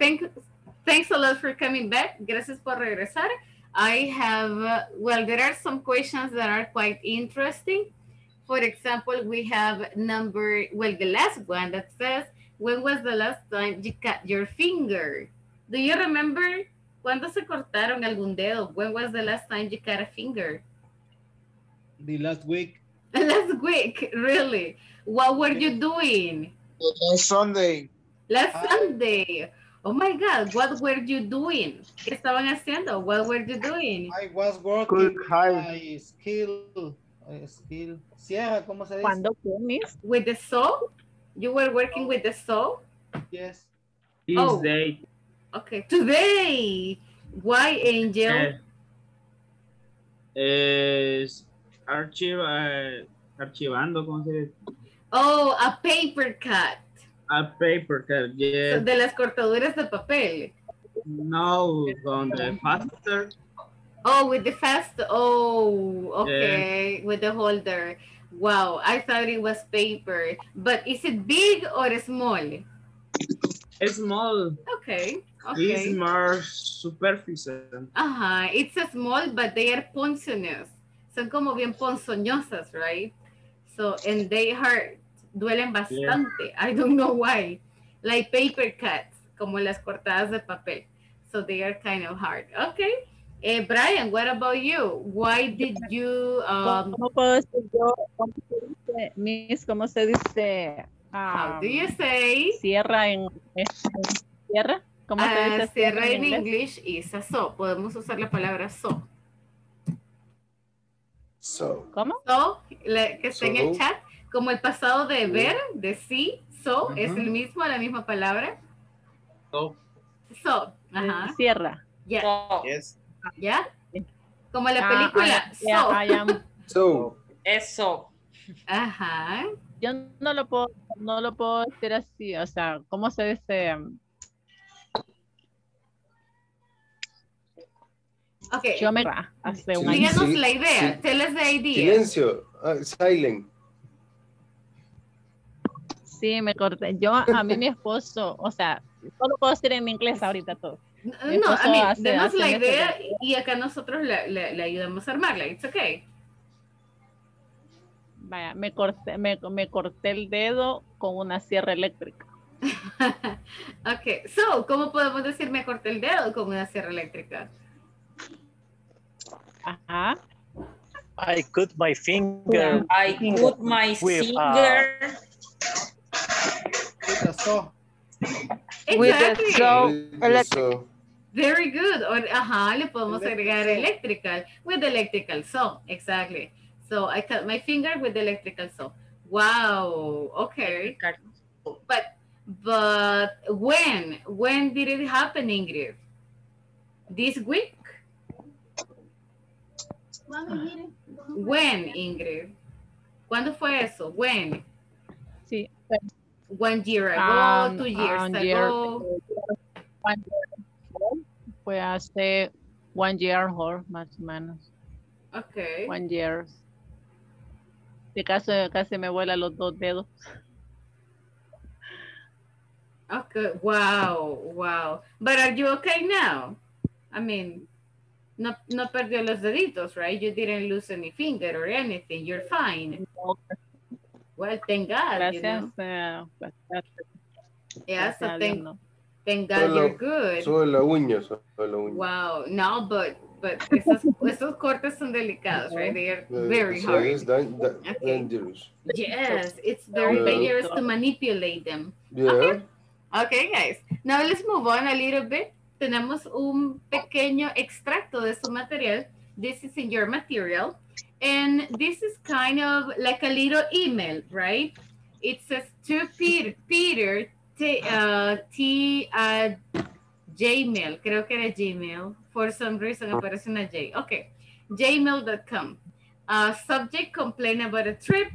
Thanks a lot for coming back. Gracias por regresar. I have, well, there are some questions that are quite interesting. For example, we have number, well, the last one that says, when was the last time you cut your finger? Do you remember cuando se cortaron algún dedo? When was the last time you cut a finger? The last week. Last week, really? What were you doing? Last Sunday. Last Sunday. Oh my God, what were you doing? ¿Qué estaban haciendo? What were you doing? I was working my skill. Sierra, ¿cómo se dice? ¿Cuándo fue, Miss? With the saw? You were working with the saw? Yes. Tuesday. Oh. Okay, today. Why, Angel? Is archivando, ¿cómo se dice? Oh, a paper cut. A paper cut, yes. So de las cortaduras de papel. No, con the faster. Oh, with the fast. Oh, okay, yeah. With the holder. Wow, I thought it was paper. But is it big or small? It's small. Okay. Okay. It's more superficial. Uh-huh. It's a small, but they are ponzoñosas. Son como bien ponzoñosas, right? So, and they hurt. Duelen bastante. Yeah. I don't know why. Like paper cuts, como las cortadas de papel. So they are kind of hard. Okay. Brian, what about you? Why did you... ¿Cómo puedo decir yo? ¿Cómo se dice? How do you say? Cierra en... ¿Cierra? ¿Cómo se dice? Cierra en English is a saw. Podemos usar la palabra saw. So. ¿Cómo? So, que está en el chat. Como el pasado de ver, de sí, so, es el mismo, la misma palabra. So. So, ajá. Cierra. Yeah. So. Yes. Yeah. Como la película, so. Eso. Ajá. Yo no lo puedo decir así, o sea, ¿cómo se dice? Okay. Yo me... Hace un año. Díganos la idea, tell us the idea. Silencio, silent. Sí, me corté. Yo, a mí mi esposo, o sea, solo puedo decir en inglés ahorita todo. No, a mí, demos la idea y acá nosotros le ayudamos a armarla. It's okay. Vaya, me corté el dedo con una sierra eléctrica. Ok, so, ¿cómo podemos decir me corté el dedo con una sierra eléctrica? Ajá. I cut my finger. I cut my finger. With a saw. Exactly. With a saw. Electric. Very good. Or, ajá, le podemos agregar electrical. With electrical saw. Exactly. So I cut my finger with electrical saw. Wow. Okay. But when did it happen, Ingrid? This week? When, Ingrid? ¿Cuándo fue eso? When? Sí. 1 year ago, 2 years ago. Pues hace 1 year or más o menos. Okay. 1 year. De caso casi me vuelan los dos dedos. Okay. Wow. Wow. But are you okay now? I mean, no perdió los deditos, right? You didn't lose any finger or anything. You're fine. Well, thank God. Gracias. You know? Yeah, so thank God solo, you're good. Solo uñas. Wow. No, but esos cortes son delicados, right? They are very hard. It's dangerous. Yes, it's very dangerous to manipulate them. Yeah. Okay, guys. Now let's move on a little bit. Tenemos un pequeño extracto de su material. This is in your material. And this is kind of like a little email, right? It says to Peter Gmail, creo que era Gmail. For some reason, aparece una J. Okay, gmail.com. Subject, complain about a trip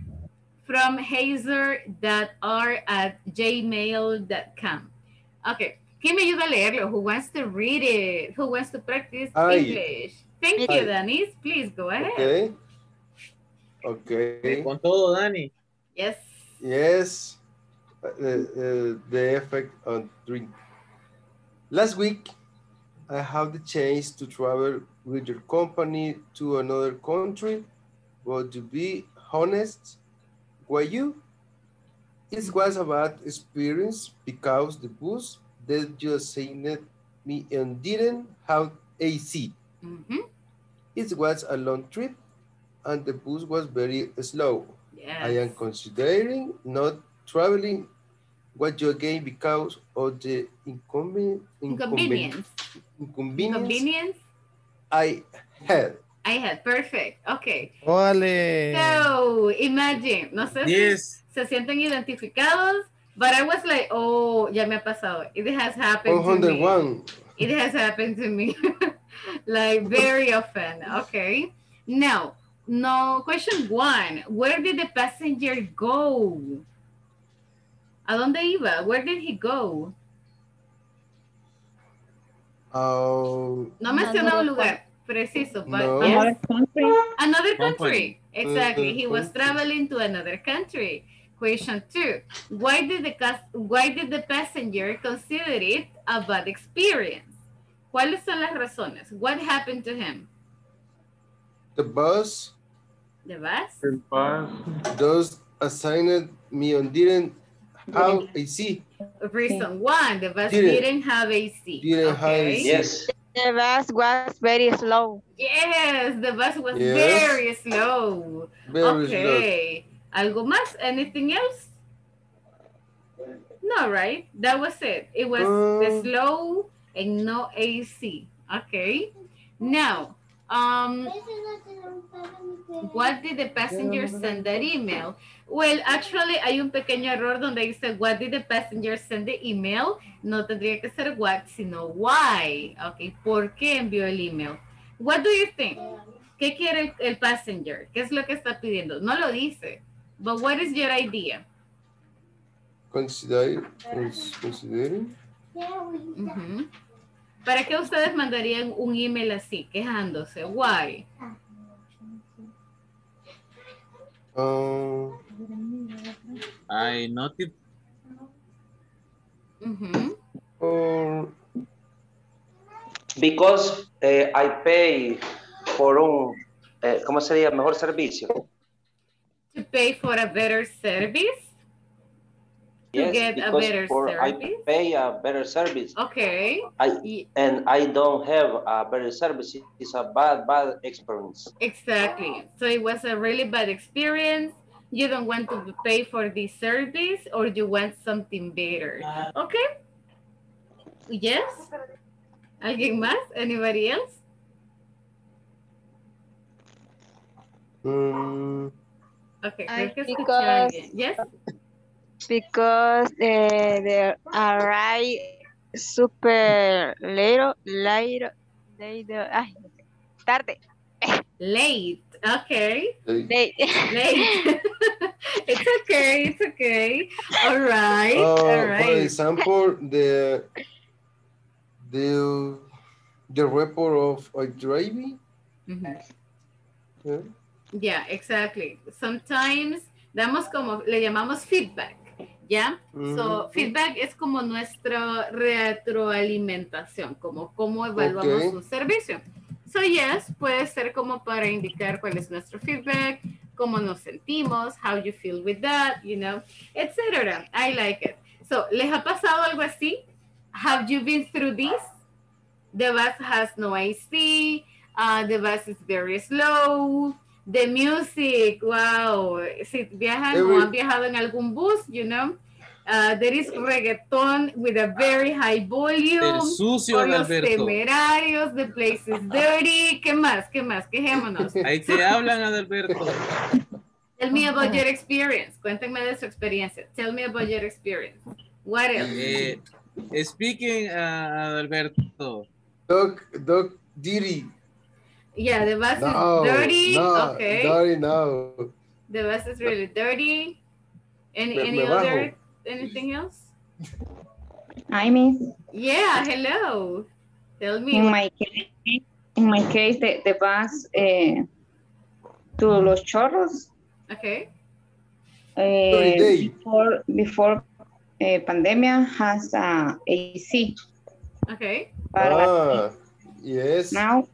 from hazer.r@gmail.com. Okay, ¿quién me ayuda a leerlo? Who wants to read it? Who wants to practice English? Thank you, Dani. Please go ahead. Okay. Okay. Con todo, Dani. Yes. Yes. The effect on drink. Last week, I had the chance to travel with your company to another country, but to be honest, it was a bad experience because the bus that just signed me and didn't have AC. Mm-hmm. It was a long trip and the bus was very slow. Yes. I am considering not traveling with you again because of the inconvenience I had. Perfect. Okay. Ole. So imagine, no sé si se sienten identificados, but I was like, oh, ya me ha pasado. It has happened to me. It has happened to me. Like very often. Okay. Now, question one. Where did the passenger go? ¿A dónde iba? Where did he go? No mencionó un lugar preciso. But another country. Another country. Exactly. He was traveling to another country. Question two. Why did the passenger consider it a bad experience? ¿Cuáles son las razones? What happened to him? The bus. Those assigned me and didn't have AC. Reason one, the bus didn't have AC. Yes. The bus was very slow. Yes, the bus was very slow. Very slow. ¿Algo más? Anything else? No, right? That was it. It was the slow and no AC. Okay. Now, what did the passenger send that email? Well, actually, hay un pequeño error donde dice, what did the passenger send the email? No tendría que ser what, sino why. Okay, ¿por qué envió el email? What do you think? ¿Qué quiere el passenger? ¿Qué es lo que está pidiendo? No lo dice. But what is your idea? Considering. Uh-huh. ¿Para qué ustedes mandarían un email así, quejándose? Why? I noticed. Uh-huh. Because I pay for un, ¿cómo sería? Mejor servicio. To pay for a better service? Yes, get a better service. I pay a better service. Okay. And I don't have a better service. It's a bad experience. Exactly. So it was a really bad experience. You don't want to pay for this service or you want something better. Okay. Yes. ¿Alguien más? Anybody else? Okay. Yes. Because they arrive super late. Tarde. Late. Okay. Late. Late. It's okay. It's okay. All right. All right. For example, the report of a driving. Mm-hmm. Yeah. Yeah, exactly. Sometimes damos como, le llamamos feedback, ¿ya? Mm-hmm. So, feedback es como nuestra retroalimentación, como cómo evaluamos un servicio. So, yes, puede ser como para indicar cuál es nuestro feedback, cómo nos sentimos, how you feel with that, you know, etc. I like it. So, ¿les ha pasado algo así? Have you been through this? The bus has no AC. The bus is very slow. The music, wow. Si viajan o han viajado en algún bus, you know. There is reggaeton with a very high volume. El sucio, con los temerarios, the place is dirty. ¿Qué más? ¿Qué más? Quejémonos. Ahí te hablan, Adalberto. Tell me about your experience. Cuéntenme de su experiencia. Tell me about your experience. What else? Speaking, Adalberto. Doc Diri. Yeah, the bus is dirty. No, okay. Dirty, no. The bus is really dirty. Any other, anything else? I mean. Yeah, hello. Tell me. In my case, the bus to Los Chorros. Okay. Before pandemia has AC. Okay. But yes. Now.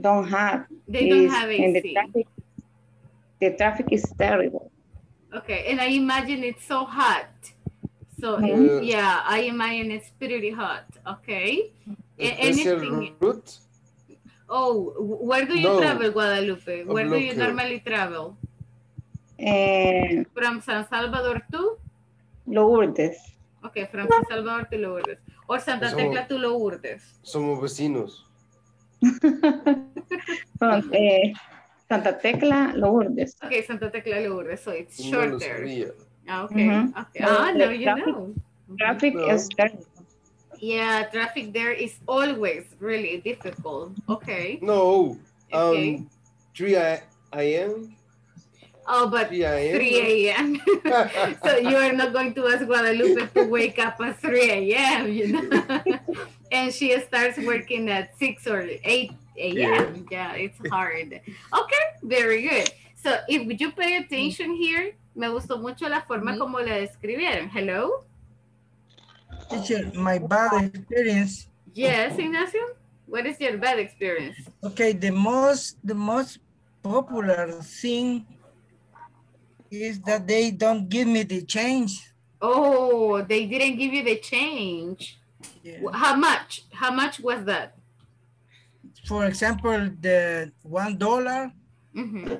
Don't have. They don't have AC. And the traffic is terrible. Okay, and I imagine it's so hot. So yeah, I imagine it's pretty hot. Okay. Anything? Route? Oh, where do you travel, Guadalupe? Where do you normally travel? From San Salvador to? Lourdes. Okay, from San Salvador to Lourdes. Or Santa Tecla to Lourdes. Somos vecinos. From Santa Tecla, Lourdes. Okay, Santa Tecla, Lourdes. So it's shorter. Okay. Mm-hmm. Okay. Ah, now you know. Traffic is terrible. Yeah, traffic there is always really difficult. Okay. No. Okay. 3 a.m. Oh, but 3 a.m. So you are not going to ask Guadalupe to wake up at 3 a.m., you know. And she starts working at 6 or 8 a.m. Yeah, it's hard. Okay, very good. So if you pay attention here, me gustó mucho la forma como la describieron. Hello? Teacher, my bad experience. Yes, Ignacio? What is your bad experience? Okay, the most popular thing is that they don't give me the change. Oh, they didn't give you the change. Yeah. How much? How much was that? For example, the $1,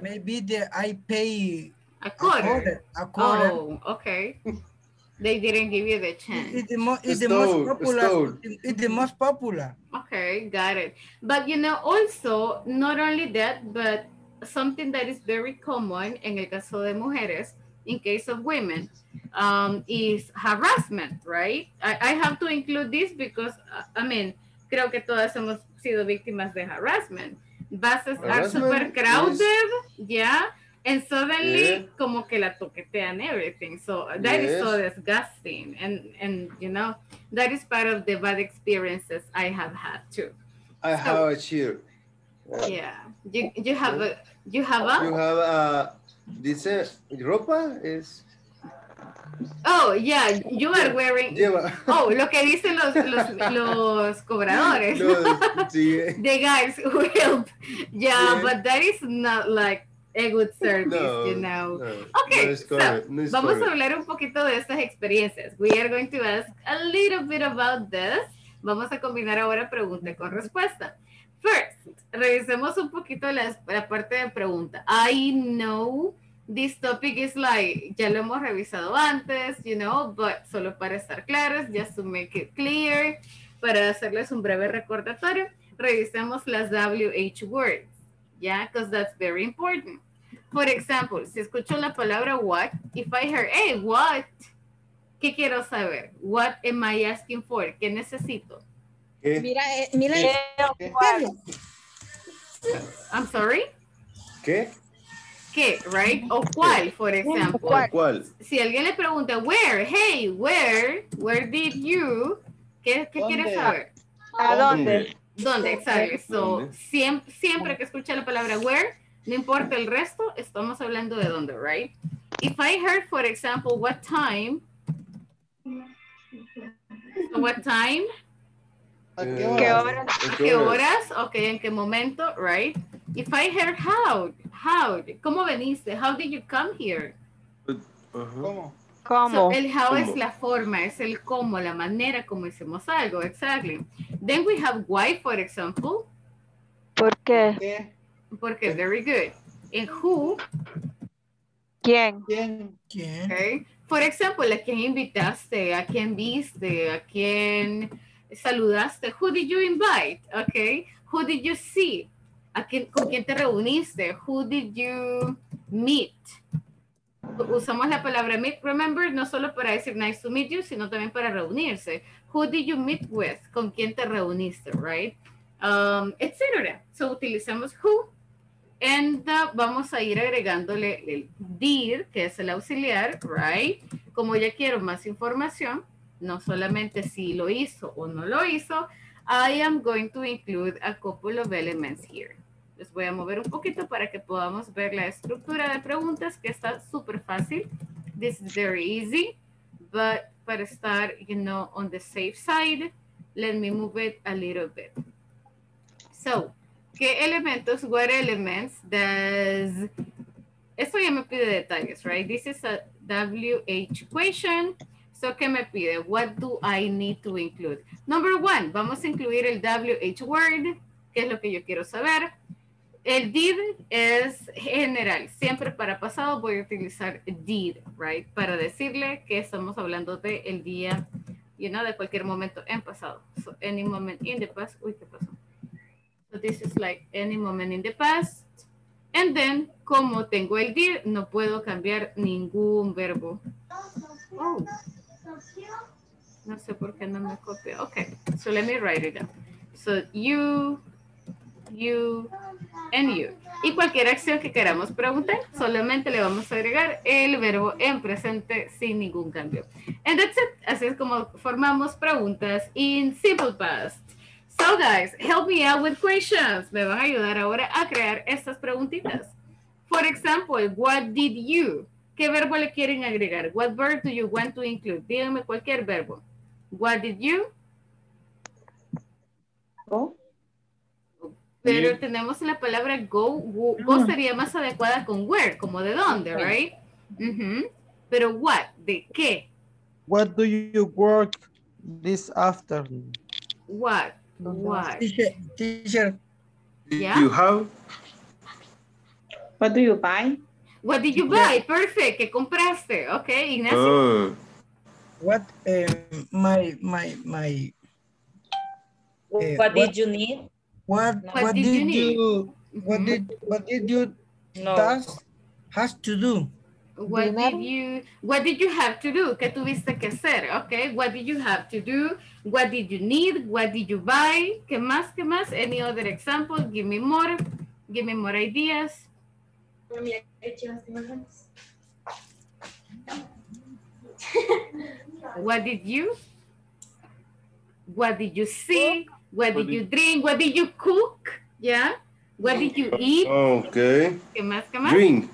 maybe I pay a quarter. Oh, okay. They didn't give you the chance. It's the most popular. Okay, got it. But you know, also, not only that, but something that is very common in el caso de mujeres, in case of women, is harassment, right? I have to include this because, I mean, creo que todas hemos sido víctimas de harassment. Buses are super crowded, yeah, and suddenly, como que la toquetean everything. So that is so disgusting. And you know, that is part of the bad experiences I have had too. I have a cheer. Yeah, you have a dice ropa es. Oh, yeah, you are wearing. Lleva. Oh, lo que dicen los cobradores. The guys who help. Yeah, but that is not like a good service, you know. No. Okay, so vamos a hablar un poquito de estas experiencias. We are going to ask a little bit about this. Vamos a combinar ahora pregunta con respuesta. First, revisemos un poquito la parte de pregunta. I know this topic is like, ya lo hemos revisado antes, you know, but solo para estar claros, just to make it clear, para hacerles un breve recordatorio, revisemos las WH words, yeah, because that's very important. For example, si escucho la palabra what, if I hear, hey, what, ¿qué quiero saber? What am I asking for? ¿Qué necesito? Mira, I'm sorry? ¿Qué? ¿Qué? Right? O cuál, for example. ¿O cuál? Si alguien le pregunta, where, hey, where did you, ¿qué quieres saber? ¿A dónde? ¿Dónde? Exacto. So, siempre que escucha la palabra where, no importa el resto, estamos hablando de dónde, right? If I heard, for example, what time, so what time? ¿A qué horas? ¿A qué horas? Ok, ¿en qué momento? Right. If I heard how, ¿cómo veniste? How did you come here? ¿Cómo? So, el how ¿Cómo? Es la forma, es el cómo, la manera como hicimos algo, exactly. Then we have why, for example. ¿Por qué? Porque, very good. And who? ¿Quién? ¿Quién? Okay. For example, ¿a quién invitaste? ¿A quién viste? ¿A quién saludaste? Who did you invite? Okay. Who did you see? ¿Con quién te reuniste? Who did you meet? Usamos la palabra meet, remember, no solo para decir nice to meet you, sino también para reunirse. Who did you meet with? ¿Con quién te reuniste? Right? Etc. So utilizamos who. And vamos a ir agregándole el did, que es el auxiliar, right? Como ya quiero más información, no solamente si lo hizo o no lo hizo, I am going to include a couple of elements here. Les voy a mover un poquito para que podamos ver la estructura de preguntas, que está súper fácil. This is very easy, but para estar, you know, on the safe side, let me move it a little bit. So, ¿qué elementos? What elements does... Esto ya me pide detalles, right? This is a WH question. So, ¿qué me pide? What do I need to include? Number one, vamos a incluir el WH word, que es lo que yo quiero saber. El did es general. Siempre para pasado voy a utilizar did, right? Para decirle que estamos hablando de el día, you know, de cualquier momento en pasado. So, any moment in the past. Uy, ¿qué pasó? So, this is like any moment in the past. And then, como tengo el did, no puedo cambiar ningún verbo. Oh. No sé por qué no me copia. Okay, so let me write it down. So, you, and you. Y cualquier acción que queramos preguntar, solamente le vamos a agregar el verbo en presente sin ningún cambio. And that's it. Así es como formamos preguntas in simple past. So, guys, help me out with questions. Me van a ayudar ahora a crear estas preguntitas. For example, what did you? ¿Qué verbo le quieren agregar? What verb do you want to include? Díganme cualquier verbo. What did you? Go. Pero tenemos la palabra go sería más adecuada con where, como de dónde, right? Uh-huh. Pero what, ¿de qué? What do you work this afternoon? What? Teacher. Yeah? You have? What do you buy? What did you buy? Perfect. ¿Qué compraste? Okay, Ignacio. What my what did you need? What did you need? What did you has to do? What did you have to do? ¿Qué tuviste que hacer? Okay, what did you have to do? What did you need? What did you buy? ¿Qué más? Any other example? Give me more ideas. What did you see? What did you drink? What did you cook? Yeah. What did you eat? Okay. ¿Qué más? Drink.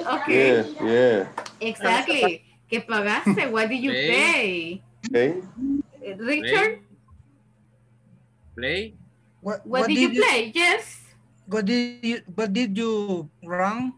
Okay. Yeah. Exactly. ¿Qué pagaste? What did you pay? Okay. Richard? Play. What did you play? Yes. What did you run?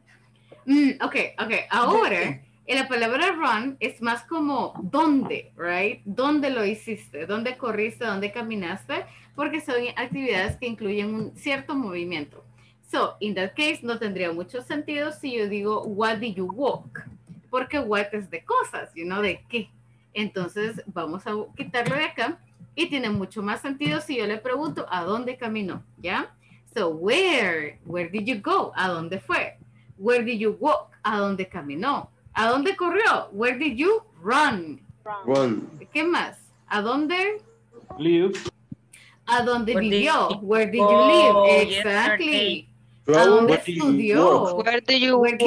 Okay. Ahora, la palabra run es más como dónde, right? ¿Dónde lo hiciste? ¿Dónde corriste? ¿Dónde caminaste? Porque son actividades que incluyen un cierto movimiento. So, in that case, no tendría mucho sentido si yo digo, what did you walk? Porque what es de cosas, you know, de qué. Entonces, vamos a quitarlo de acá y tiene mucho más sentido si yo le pregunto a dónde caminó, ¿ya? So, where did you go? ¿A dónde fue? Where did you walk? ¿A dónde caminó? ¿A dónde corrió? Where did you run? ¿Qué más? ¿A dónde? Live. ¿A dónde vivió? Where did you live? Exactly. Where do you work?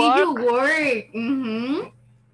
Mm-hmm.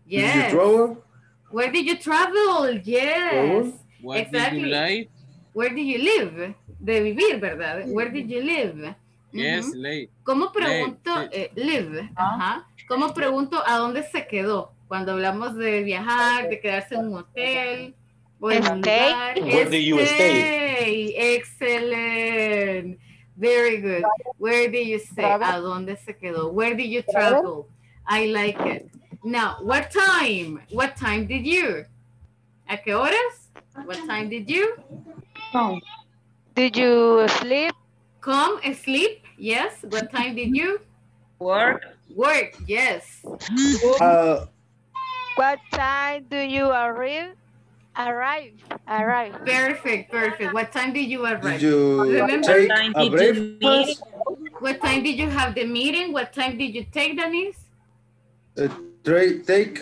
Yes. Did you travel? Where did you travel? Yes. What exactly. Did you live? Where did you live? De vivir, ¿verdad? Where did you live? Yes, mm-hmm. Late. ¿Cómo pregunto live? Ajá. ¿Cómo pregunto a dónde se quedó? Cuando hablamos de viajar, de quedarse en un hotel. Where do you stay? Excellent. Very good. Where do you stay? ¿A dónde se quedó? Where do you travel? I like it. Now, what time? What time did you? ¿A qué horas? What time did you? Come. Did you sleep? Come and sleep. Yes. What time did you? Work. Work. Yes. What time do you arrive? Arrive. Perfect, perfect. What time did you arrive? Did you take a breakfast? What time did you have the meeting? What time did you take, Denise? Take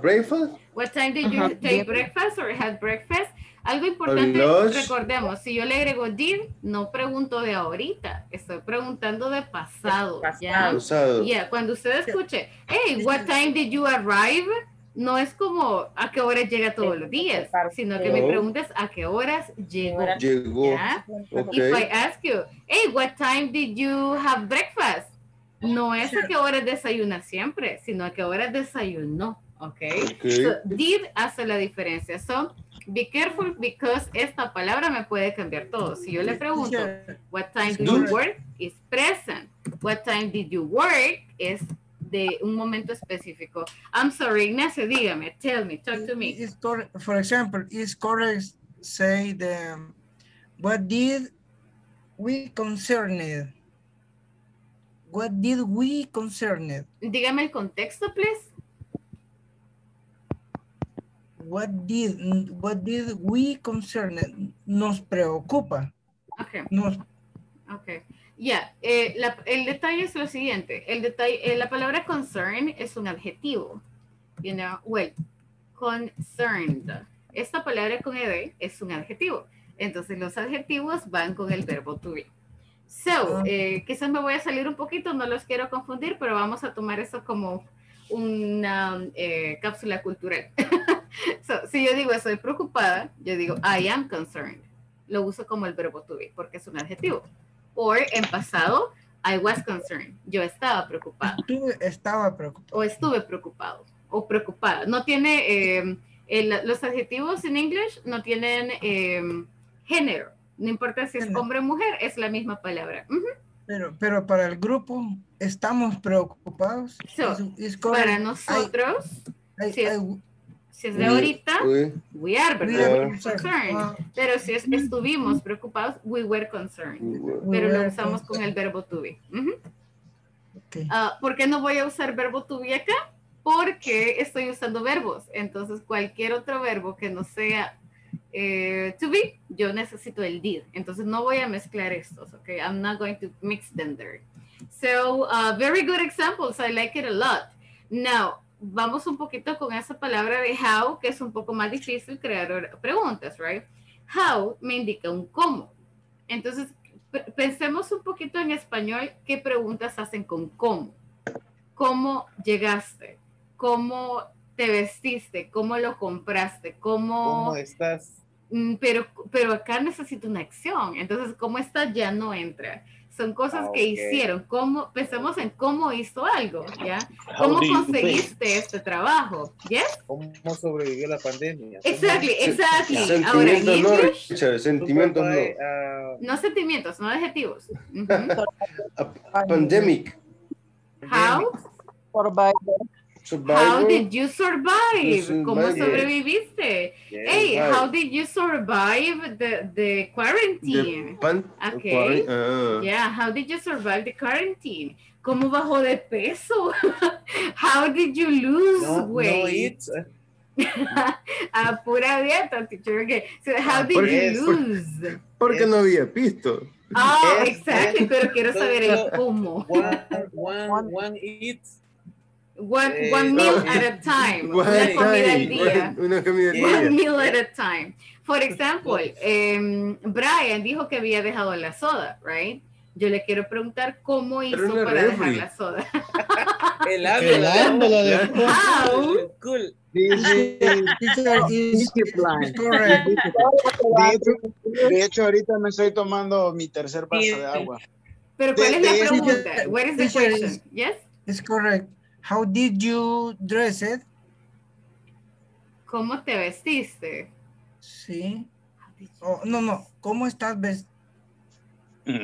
breakfast? What time did you take breakfast or had breakfast? Algo importante, recordemos, si yo le agrego did, no pregunto de ahorita, estoy preguntando de pasado. Pasado. Yeah, cuando usted escuche, hey, what time did you arrive? No es como a qué horas llega todos los días, sino que me preguntas a qué horas llegó. Yeah? Okay. If I ask you, hey, what time did you have breakfast? No es a qué horas desayuna siempre, sino a qué horas desayunó. Okay. So, did hace la diferencia. So, be careful because esta palabra me puede cambiar todo. Si yo le pregunto, what time did you work? Is present. What time did you work? Is de un momento específico. I'm sorry, Ignacio, dígame, tell me, talk to me. For example, it's correct say the what did we concerned? What did we concerned? Dígame el contexto, please. What did we concerned? Nos preocupa. Okay. Okay. Ya, el detalle es lo siguiente. El detalle, la palabra concern es un adjetivo. You know, well, concerned. Esta palabra con ed es un adjetivo. Entonces los adjetivos van con el verbo to be. So, quizás me voy a salir un poquito, no los quiero confundir, pero vamos a tomar eso como una cápsula cultural. So, si yo digo estoy preocupada, yo digo I am concerned. Lo uso como el verbo to be porque es un adjetivo. Or en pasado, I was concerned. Yo estaba preocupada. Estaba preocupada. O estuve preocupado. O preocupada. No tiene, los adjetivos en inglés no tienen género. No importa si es hombre o mujer, es la misma palabra. Uh-huh. Pero para el grupo, estamos preocupados. So, para nosotros, si es de ahorita, we are concerned. Pero si estuvimos preocupados, we were concerned. Pero lo usamos con el verbo to be. Uh-huh. Okay. ¿Por qué no voy a usar verbo to be acá? Porque estoy usando verbos. Entonces, cualquier otro verbo que no sea to be, yo necesito el did. Entonces, no voy a mezclar estos. Okay? I'm not going to mix them there. So, very good examples. I like it a lot. Now, vamos un poquito con esa palabra de how, que es un poco más difícil crear preguntas, right? How me indica un cómo. Entonces, pensemos un poquito en español qué preguntas hacen con cómo. ¿Cómo llegaste? ¿Cómo te vestiste? ¿Cómo lo compraste? ¿Cómo estás? Pero acá necesito una acción. Entonces, ¿cómo estás? Ya no entra. Son cosas que hicieron. ¿Cómo? Pensemos en cómo hizo algo, ¿ya? ¿Cómo conseguiste este trabajo? ¿Yes? ¿Cómo sobrevivió la pandemia? Exactly. Ahora, en English, sentimientos no sentimientos, no adjetivos. Uh-huh. A pandemic. How? Survivor. How did you survive? ¿Cómo sobreviviste? Yeah, hey, how did you survive the quarantine? Yeah, how did you survive the quarantine? ¿Cómo bajó de peso? How did you lose weight? No a pura dieta, teacher. Okay. So how did you lose? Porque no había pisto. Oh, exactly, pero quiero saber el cómo. One eats. One meal at a time. One meal at a time. For example, Brian dijo que había dejado la soda, right? Yo le quiero preguntar cómo hizo para refri. Dejar la soda. Helándola de wow. Cool. De hecho, ahorita me estoy tomando mi tercer vaso de agua. Pero ¿cuál es la pregunta? What is the question? Yes? It's correct. How did you dress it? ¿Cómo te vestiste? Sí. Oh, no, no. ¿Cómo estás vestido? Uy,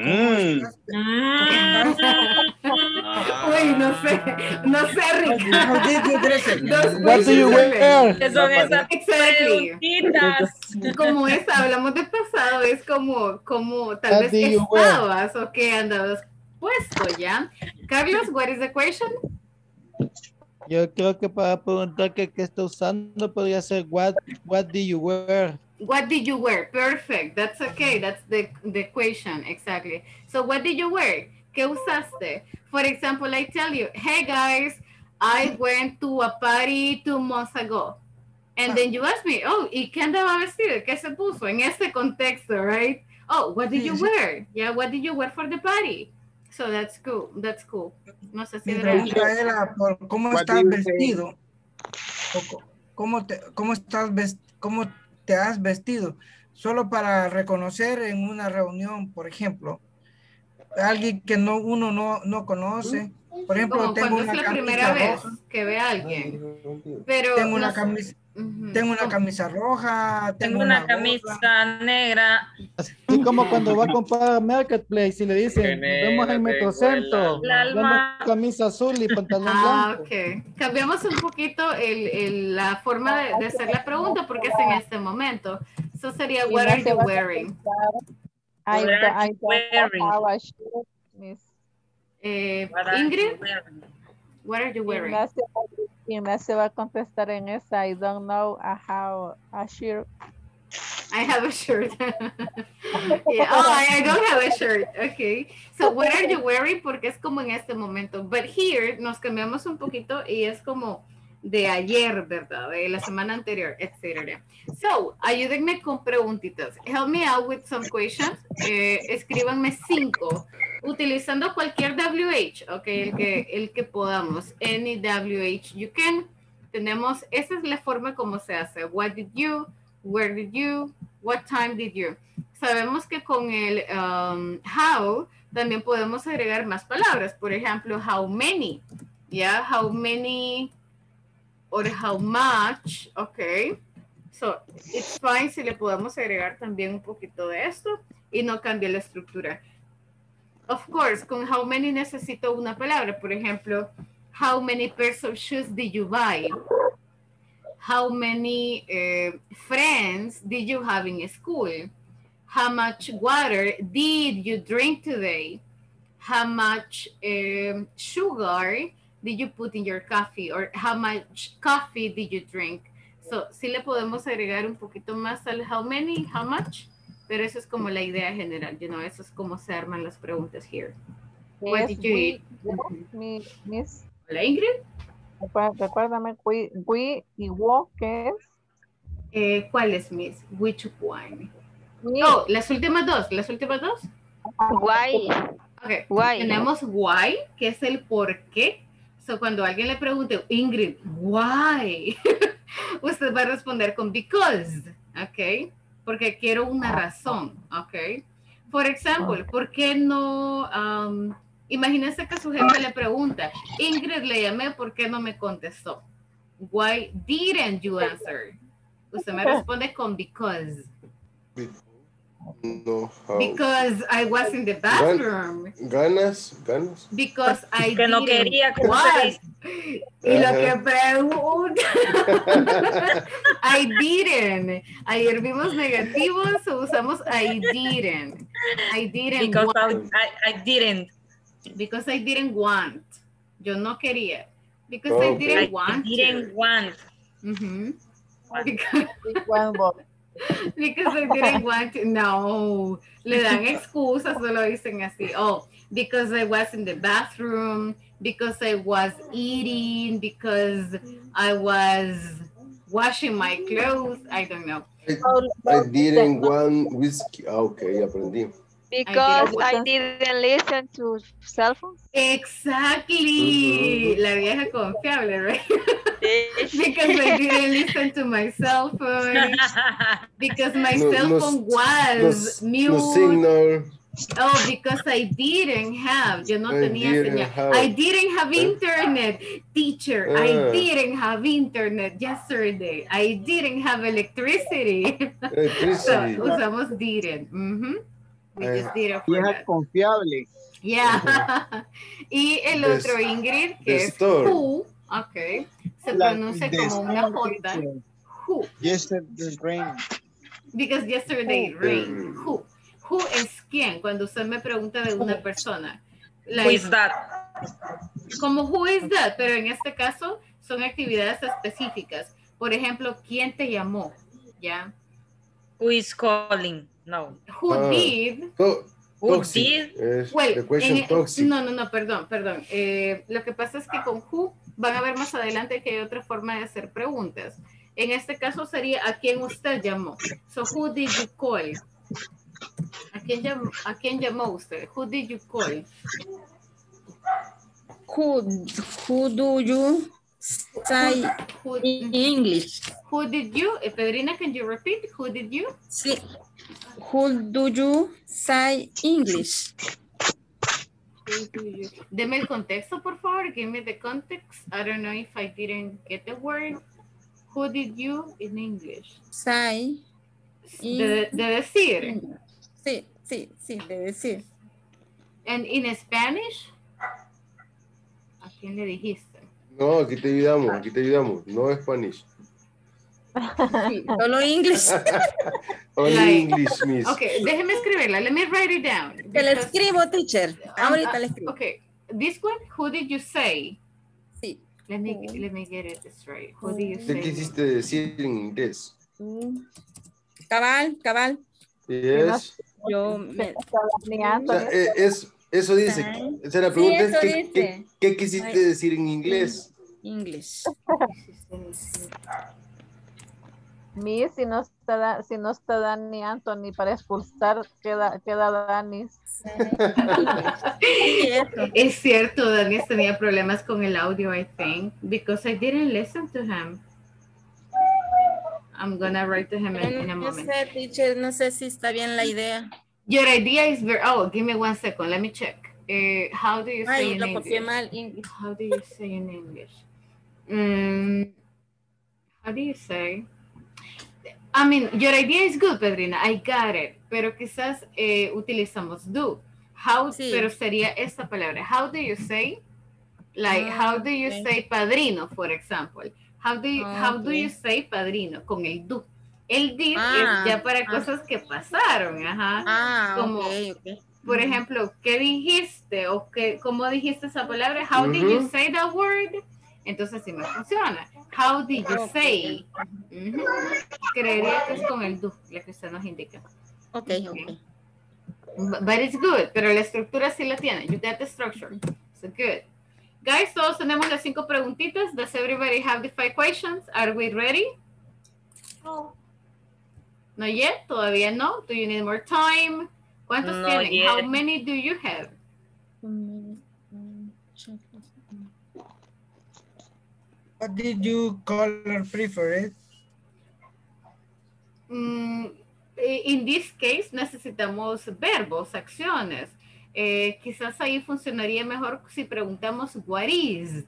no sé. No sé, Ricardo. What do you wear? Son esas preguntitas. Como esa, hablamos del pasado. Es como tal vez que estabas o que andabas puesto, ¿ya? Carlos, what is the question? Yo creo que para preguntar qué está usando podría ser what do you wear? What did you wear? Perfect. That's okay. That's the question. Exactly. So what did you wear? ¿Qué usaste? For example, I tell you, hey guys, I went to a party 2 months ago. And then you ask me, oh, ¿y qué andaba vestido? ¿Qué se puso? En este contexto, right? Oh, what did you wear? Yeah, what did you wear for the party? So that's cool. That's cool. No sé si era por cómo estás vestido. ¿Cómo estás vestido? Te has vestido, solo para reconocer en una reunión, por ejemplo, alguien que no uno no conoce, por ejemplo, tengo una camisa roja. Como cuando es la primera vez que ve a alguien, pero tengo una camisa, tengo una camisa roja, tengo una camisa negra. Así como cuando va a comprar Marketplace y le dicen, vemos el Metrocentro, camisa azul y pantalón blanco. Okay. Cambiamos un poquito la forma de hacer la pregunta porque es en este momento. Eso sería, what are you wearing? I'm wearing. Ingrid, what are you wearing? Ignacio va a contestar en esa. I don't know how a shirt. I have a shirt. Yeah. Oh, I don't have a shirt. Okay. So what are you wearing? Porque es como en este momento. But here nos cambiamos un poquito y es como de ayer, ¿verdad? De la semana anterior, etc. So, ayúdenme con preguntitas. Help me out with some questions. Escríbanme 5. Utilizando cualquier WH, ok, el que podamos, any WH you can, tenemos, esa es la forma como se hace, what did you, where did you, what time did you. Sabemos que con el how también podemos agregar más palabras, por ejemplo, how many, yeah, how many, or how much, ok. So, it's fine si le podemos agregar también un poquito de esto y no cambia la estructura. Of course, con how many necesito una palabra. Por ejemplo, how many pairs of shoes did you buy? How many friends did you have in school? How much water did you drink today? How much sugar did you put in your coffee? Or how much coffee did you drink? So, sí le podemos agregar un poquito más al how many, how much. Pero eso es como la idea general, you know, eso es como se arman las preguntas here. Yes, what did you eat? Miss. Hola, Ingrid. Recuérdame, we y wo, ¿qué es? ¿Cuál es, Miss? Which one? Yes. Oh, las últimas dos. Why. Okay. Why. Tenemos why, que es el por qué. So, cuando alguien le pregunte, Ingrid, why? Usted va a responder con because, ¿ok? Porque quiero una razón, ¿ok? Por ejemplo, ¿por qué no? Imagínense que su jefe le pregunta, Ingrid, le llamé, ¿por qué no me contestó? Why didn't you answer? Usted me responde con because. No, because I was in the bathroom. Ganas. Because I que no quería que y lo que pregunta. I didn't. Ayer vimos negativos o usamos I didn't. I didn't because want. I didn't. Because I didn't want. Yo no quería. Because I didn't want. Because I didn't want to. No, le dan excusas, solo dicen así. Oh, because I was in the bathroom, because I was eating, because I was washing my clothes. I don't know. I didn't want whiskey. Ah, ok, aprendí. Because I didn't listen to cell phones. Exactly. La vieja confiable, right? Because I didn't listen to my cell phone. Because my cell phone was mute. No signal. Oh, because I didn't have, yo no tenía señal. I didn't have internet, teacher. I didn't have internet yesterday. I didn't have electricity. So, usamos didn't. Mm-hmm. We just didn't for that. Confiable. Yeah. Y el otro, Ingrid, que es who. Okay. Se pronuncia como una J. Who. Yesterday rain. Because yesterday rain. Who. Who es quién? Cuando usted me pregunta de una persona. Like, who is that? Como who is that, pero en este caso son actividades específicas. Por ejemplo, ¿quién te llamó? ¿Ya? Who is calling? No. Who did? Who did? Well, the question toxic. No, perdón. Lo que pasa es que con who van a ver más adelante que hay otra forma de hacer preguntas. En este caso sería ¿a quién usted llamó? So, who did you call? ¿A quién llamó usted? Who did you call? Who do you say in English? Who did you? Pedrina, can you repeat? Who did you? Sí. Who do you say English? Deme el contexto, por favor. Give me the context. I don't know if I didn't get the word. Who did you in English? Say. De decir. Sí, de decir. And in Spanish? ¿A quién le dijiste? No, aquí te ayudamos. No Spanish. Sí, solo English. Only like, English, miss. Okay, déjeme escribirla. Let me write it down. Because... Te la escribo, teacher. Ahorita la escribo. Okay, this one, who did you say? Sí. Let me get it straight. Who did you say? ¿Qué quisiste decir en inglés? Cabal. Yes. Yo me... O sea, eso dice. O sea, la pregunta es ¿qué quisiste decir en inglés? Inglés. Miss, si no está Dani Anthony para expulsar, queda Dani. Es cierto, Dani tenía problemas con el audio, I think, because I didn't listen to him. I'm gonna write to him in a moment. No sé, teacher, no sé si está bien la idea. Your idea is very... Oh, give me 1 second. Let me check. How do you say in English? How do you say in English? How do you say? I mean, your idea is good, Pedrina. I got it. Pero quizás utilizamos do. How, sí. Pero sería esta palabra. How do you say? Like, how do you say padrino, for example? How do you say padrino? Con el do. El did es ya para cosas que pasaron. Ajá. Como, por ejemplo, ¿qué dijiste? O ¿cómo dijiste esa palabra? How did you say that word? Entonces sí me funciona. How did you say? Creería que es con el do, la que usted nos indica. Okay. But it's good. Pero la estructura sí la tiene. You got the structure. So good. Guys, todos tenemos las 5 preguntitas. Does everybody have the 5 questions? Are we ready? No. No yet? Todavía no? Do you need more time? ¿Cuántos tienen? Yet. How many do you have? What did you call or prefer? In this case, necesitamos verbos, acciones. Quizás ahí funcionaría mejor si preguntamos what is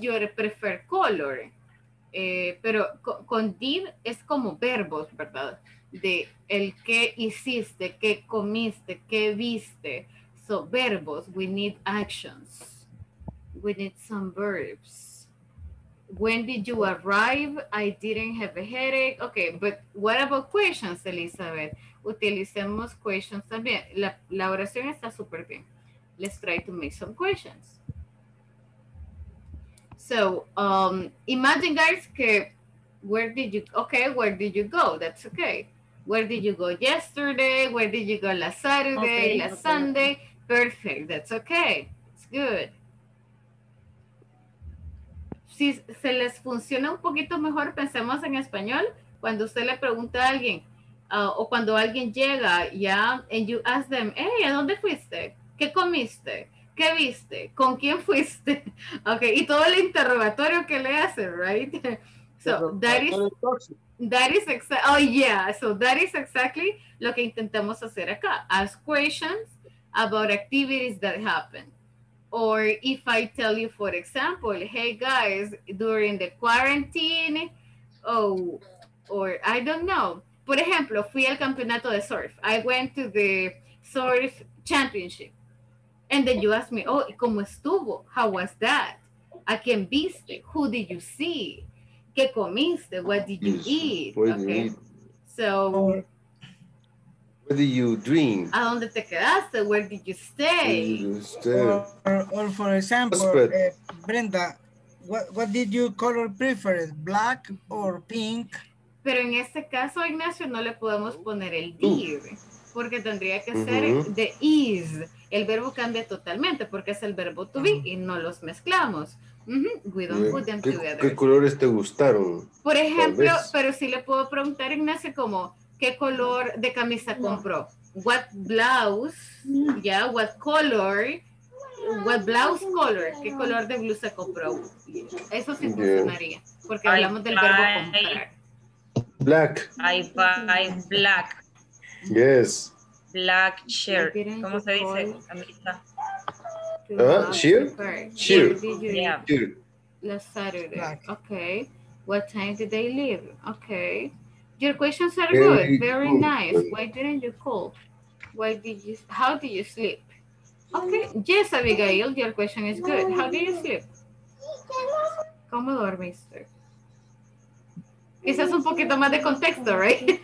your preferred color, pero con did es como verbos, ¿verdad? De el que hiciste, que comiste, que viste. So verbos, we need actions, we need some verbs. When did you arrive? I didn't have a headache. Okay, but what about questions, Elizabeth? Utilicemos questions también. La oración está súper bien. Let's try to make some questions. So, imagine, guys, que where did you go? That's okay. Where did you go yesterday? Where did you go last Saturday, last Sunday? Perfect. That's okay. It's good. Si se les funciona un poquito mejor, pensemos en español. Cuando usted le pregunta a alguien, o cuando alguien llega, yeah, and you ask them, hey, ¿a dónde fuiste? ¿Qué comiste? ¿Qué viste? ¿Con quién fuiste? Okay, y todo el interrogatorio que le hacen, right? So that is exactly, oh yeah, so that is exactly lo que intentamos hacer acá. Ask questions about activities that happen. Or if I tell you, for example, hey guys, during the quarantine, oh, or I don't know. Por ejemplo, fui al campeonato de surf. I went to the surf championship. And then you ask me, oh, ¿cómo estuvo? How was that? ¿A quién viste? Who did you see? ¿Qué comiste? What did you eat? Okay. So, what did you dream? ¿A dónde te quedaste? Where did you stay? Or for example, Brenda, what did your color preference? Black or pink? Pero en este caso, Ignacio, no le podemos poner el did, porque tendría que ser the is. El verbo cambia totalmente porque es el verbo to be y no los mezclamos. We don't put them together. ¿Qué colores te gustaron? Por ejemplo, pero sí le puedo preguntar, Ignacio, como ¿qué color de camisa compró? What blouse, yeah, what color, what blouse color, ¿qué color de blusa compró? Eso sí funcionaría porque hablamos del verbo comprar. Black. I buy black. Yes. Black shirt. ¿Cómo se dice? Camisa. Shirt? Shirt. Yeah. Last Saturday. Black. Okay. What time did they leave? Okay. Your questions are good. Very nice. Why didn't you call? Why did you? How did you sleep? Okay. Yes, Abigail. Your question is good. How did you sleep? ¿Cómo dormiste? Quizás un poquito más de contexto, right?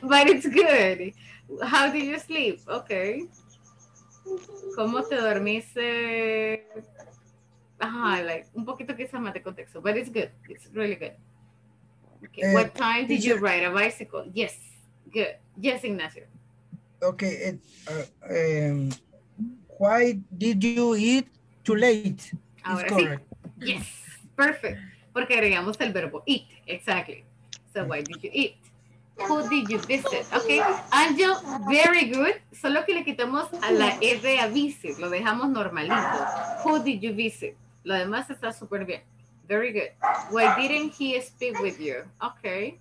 But it's good. How did you sleep? Okay. ¿Cómo te dormiste? Ajá, like, un poquito quizás más de contexto, but it's good. It's really good. Okay. What time did you ride a bicycle? Yes. Good. Yes, Ignacio. Okay. Why did you eat too late? Ahora sí. Yes. Perfect. Porque agregamos el verbo eat, exactly. So why did you eat? Who did you visit? Okay, Angel, very good. Solo que le quitamos a la R a visit, lo dejamos normalito. Who did you visit? Lo demás está súper bien. Very good. Why didn't he speak with you? Okay.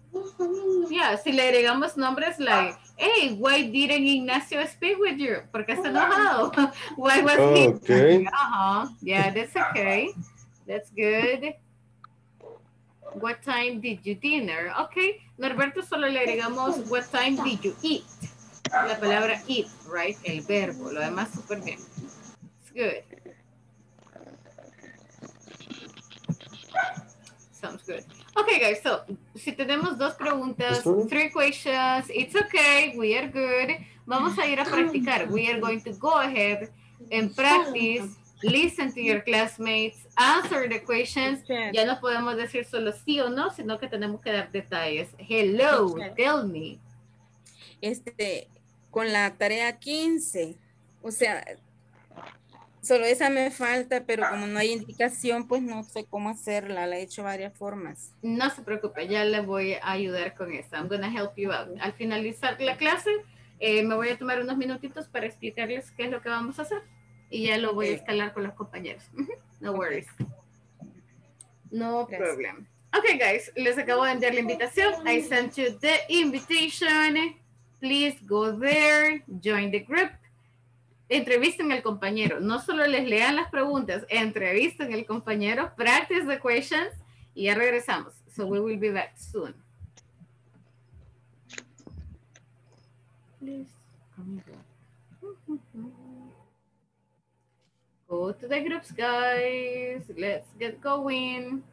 Yeah, si le agregamos nombres like, hey, why didn't Ignacio speak with you? Porque está enojado. Why was he? Okay. Uh-huh. Yeah, that's okay. That's good. What time did you dinner? Okay, Norberto, solo le agregamos what time did you eat? La palabra eat, right? El verbo, lo demás súper bien. It's good. Sounds good. Okay, guys, so, si tenemos dos preguntas, three questions, it's okay, we are good. Vamos a ir a practicar. We are going to go ahead and practice. Listen to your classmates, answer the questions. Ya no podemos decir solo sí o no, sino que tenemos que dar detalles. Hello, tell me. Con la tarea 15, o sea, solo esa me falta, pero como no hay indicación, pues no sé cómo hacerla. La he hecho varias formas. No se preocupe, ya le voy a ayudar con esa. I'm going to help you out. Al finalizar la clase, me voy a tomar unos minutitos para explicarles qué es lo que vamos a hacer. Y ya lo voy a escalar con los compañeros. No worries. No problem. Okay, guys, les acabo de enviar la invitación. I sent you the invitation. Please go there, join the group. Entrevisten al compañero. No solo les lean las preguntas, entrevisten al compañero, practice the questions y ya regresamos. So we will be back soon. Please come here. Go to the groups, guys. Let's get going.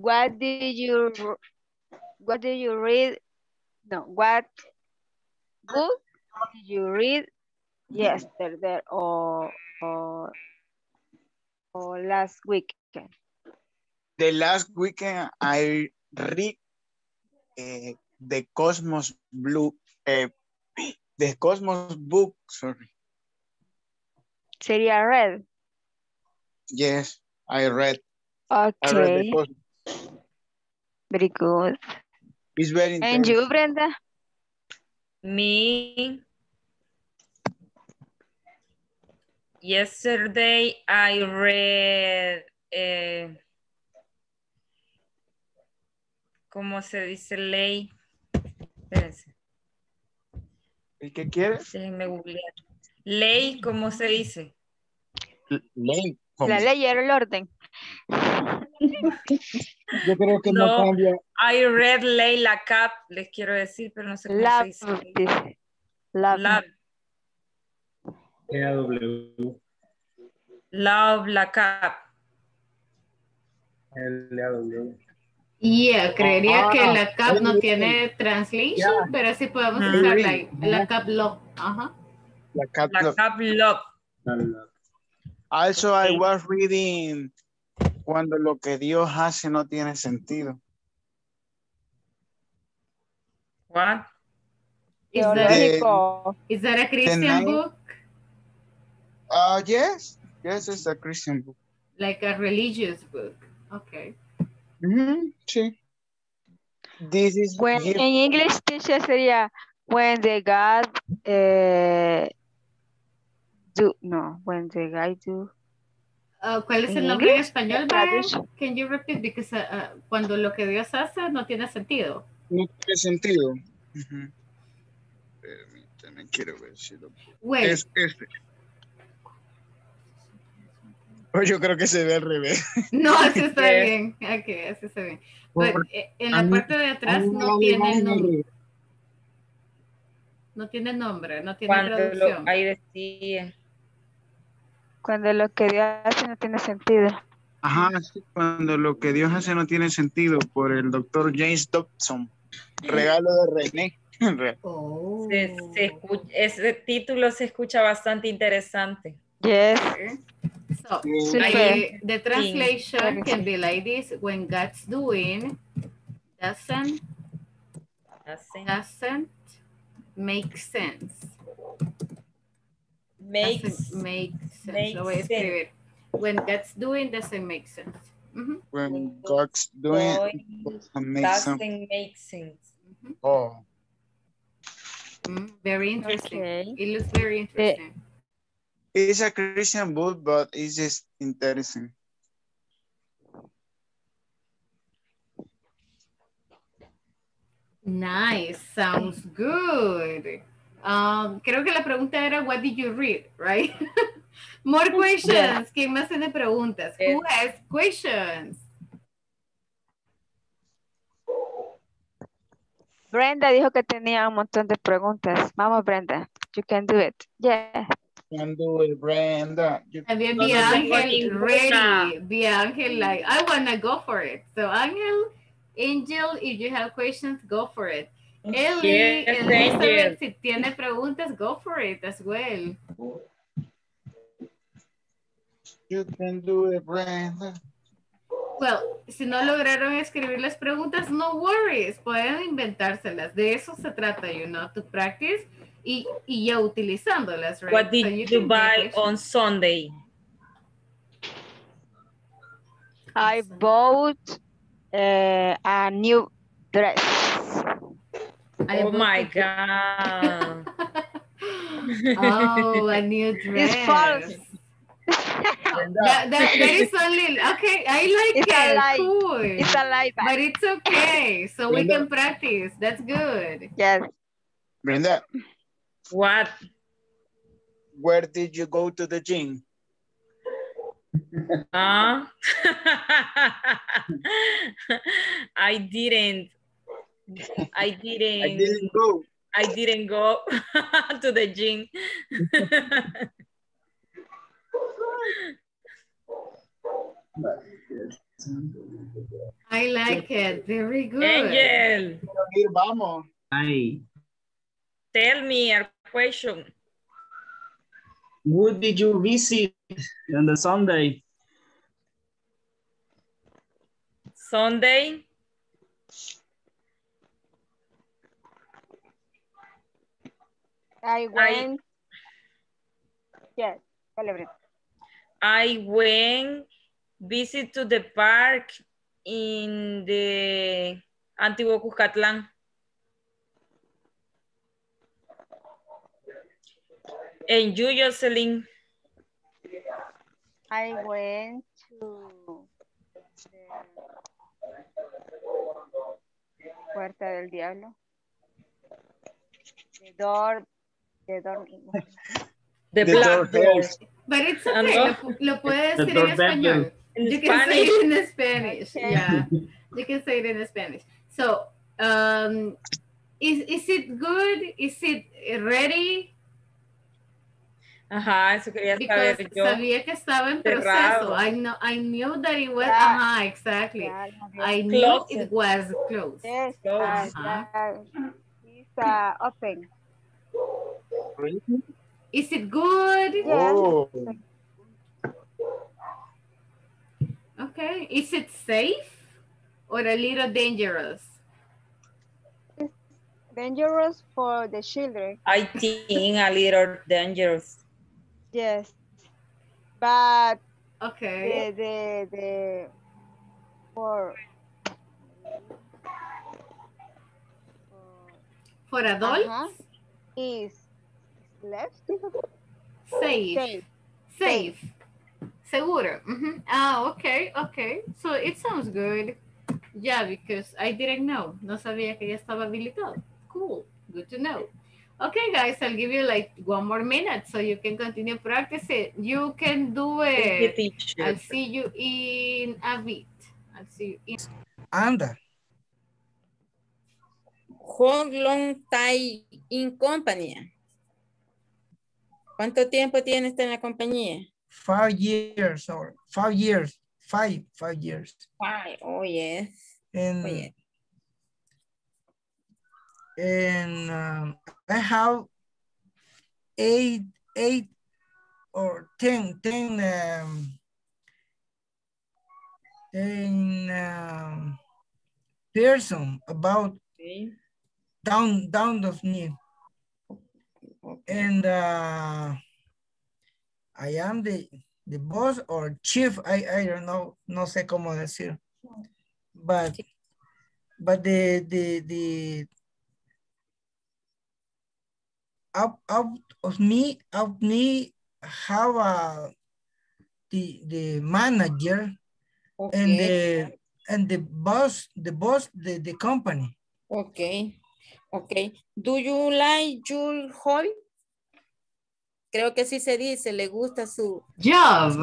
What book did you read yesterday or last weekend? The last weekend I read the Cosmos Blue, the Cosmos book, sorry. Sería read? Yes, I read. Okay. I read the Cosmos. Very good. It's very interesting. And you, Brenda? Me? Yesterday I read, ¿cómo se dice ley? Espérense. ¿El que quieres? Déjenme googlear. Ley, ¿cómo se dice? Ley. ¿Cómo? La ley era el orden. Yo creo que no cambia. I read Layla Cap, les quiero decir, pero no sé cómo se dice. Love. Love la Cap. Yeah, creería que la Cap no tiene translation, yeah, pero sí podemos usar la Cap Love. Ajá. La Cap Love. La Cap Love. Also, okay. I was reading Cuando lo que Dios hace no tiene sentido. What? Is that a Christian book? Yes, it's a Christian book. Like a religious book. Okay. Mm-hmm. Sí. This is when in English teacher sería when the guy do. ¿Cuál es el nombre en español, Brian? Can you repeat? Because cuando lo que Dios hace no tiene sentido. No tiene sentido. Uh-huh. Permítame, quiero ver si lo... Wait. Es este. Oh, yo creo que se ve al revés. No, así está bien. Okay, así se ve. Pero en la parte de atrás no tiene el nombre. No tiene nombre, no tiene traducción. Ahí decía... Cuando lo que Dios hace no tiene sentido. Ajá, sí, cuando lo que Dios hace no tiene sentido, por el doctor James Dobson. Regalo de Renee. Oh. Ese título se escucha bastante interesante. Yes. So, the translation can be like this. When God's doing doesn't make sense. Doesn't make sense. When God's doing doesn't make sense. Mm-hmm. When God's doing doesn't make sense. Mm-hmm. Oh. Mm-hmm. Very interesting. Okay. It looks very interesting. It's a Christian book, but it's just interesting. Nice. Sounds good. Creo que la pregunta era what did you read, right? More questions. Yeah. ¿Quién más tiene preguntas? Yeah. Who has questions? Brenda dijo que tenía un montón de preguntas. Vamos, Brenda. You can do it. Yeah. You can do it, Brenda. También vi a Angel ready. Vi a Angel like, I want to go for it. So Angel, if you have questions, go for it. Ellie, yes, Elizabeth, si tiene preguntas, go for it as well. You can do it, Brenda. Well, si no lograron escribir las preguntas, no worries, pueden inventárselas. De eso se trata, you know, to practice y ya utilizándolas. Right? What did you buy on Sunday? I bought a new dress. Oh my God. Oh, a new dress. It's false. that is only, okay, I like it. Cool. It's a lie. But it's okay. So Brenda, we can practice. That's good. Yes. Brenda. What? Where did you go to the gym? I didn't go to the gym. I like it. Very good. Angel. Vamos. Hi. Tell me a question. Who did you visit on the Sunday? Sunday? I went. Yes, celebrate. I went visit to the park in the Antiguo Cuscatlán. And you, Jocelyn? I went to the Puerta del Diablo. The door. The black door. But it's okay. Lo puedes decir en español. You can say it in Spanish. Okay. Yeah, you can say it in Spanish. So, is it good? Is it ready? Ajá, eso quería saber. Because yo sabía que estaba en proceso. I knew that it was. Yeah. Ajá, exactly. Yeah, I knew it was closed. Yes, it's open. Is it good? Yes. Oh. Okay, is it safe or a little dangerous? It's dangerous for the children. I think a little dangerous. Yes, but okay. The for adults is less difficult. Safe. Seguro. Mm-hmm. Ah, okay. So it sounds good. Yeah, because I didn't know. No sabía que ya estaba habilitado. Cool. Good to know. Okay, guys, I'll give you like 1 more minute so you can continue practicing. You can do it. I'll see you in a bit. Anda. How long time in company? ¿Cuánto tiempo tienes en la compañía? 5 years. Five. Oh yes. And I have 8 or 10 person about down of me. Okay. And I am the boss or chief. I don't know, no sé cómo decir. But the out of me have the manager. Okay. and the boss the company. Okay. Do you like your hobby? Creo que sí se dice, le gusta su... Job.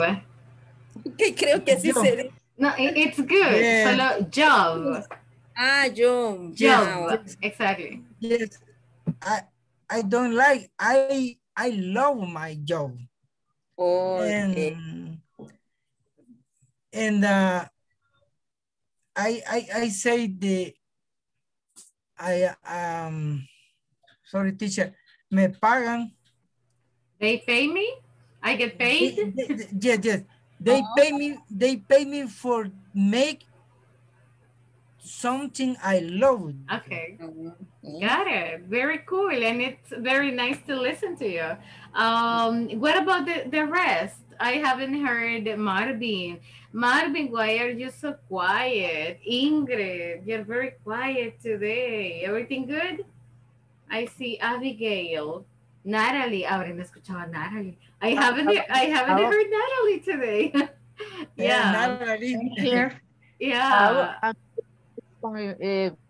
Okay, creo que sí se dice. No, it's good. Yeah. Solo job. Ah, job. Job, yeah. Exactly. Yes, I don't like, I love my job. Oh, okay. And I say sorry, teacher, me pagan. They pay me? I get paid? Yes. They pay me. They pay me for make something I love. Okay. Got it. Very cool. And it's very nice to listen to you. What about the rest? I haven't heard Marvin. Marvin, why are you so quiet? Ingrid, you're very quiet today. Everything good? I see Abigail. Natalie, ahora no escuchaba a Natalie. I haven't heard Natalie today. Yeah. Natalie here. Yeah. I'm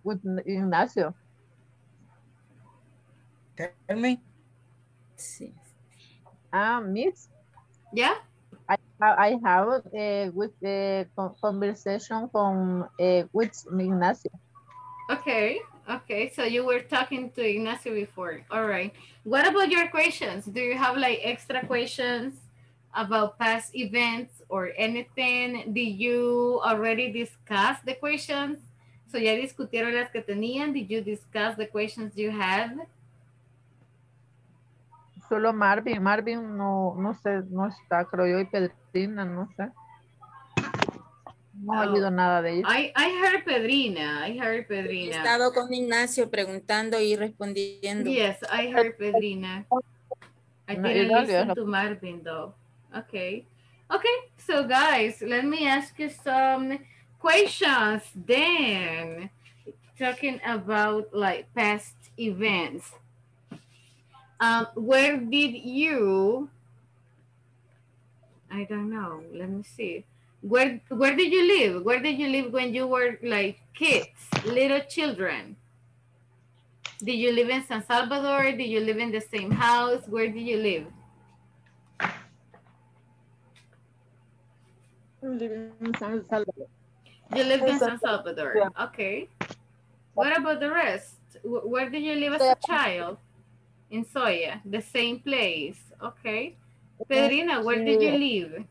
with Ignacio. Tell me. Miss. Yeah. I have with the conversation from with Ignacio. Okay. Okay, so you were talking to Ignacio before. All right. What about your questions? Do you have like extra questions about past events or anything? Did you already discuss the questions? So ya discutieron las que tenían. Did you discuss the questions you had? Solo Marvin. Marvin no sé, no está, creo yo, y Pedrina, no sé. No ha habido nada de ellos. I heard Pedrina. He estado con Ignacio preguntando y respondiendo. Yes, I heard Pedrina. I didn't listen to Marvin though. Okay. Okay, so guys, let me ask you some questions then. Talking about like past events. Where did you, I don't know, let me see. Where did you live? Where did you live when you were like kids, little children? Did you live in San Salvador? Did you live in the same house? Where did you live? Living in San Salvador. You lived in San Salvador. Yeah. Okay. What about the rest? Where did you live as a child? In Soya, the same place. Okay. Pedrina, where did you live?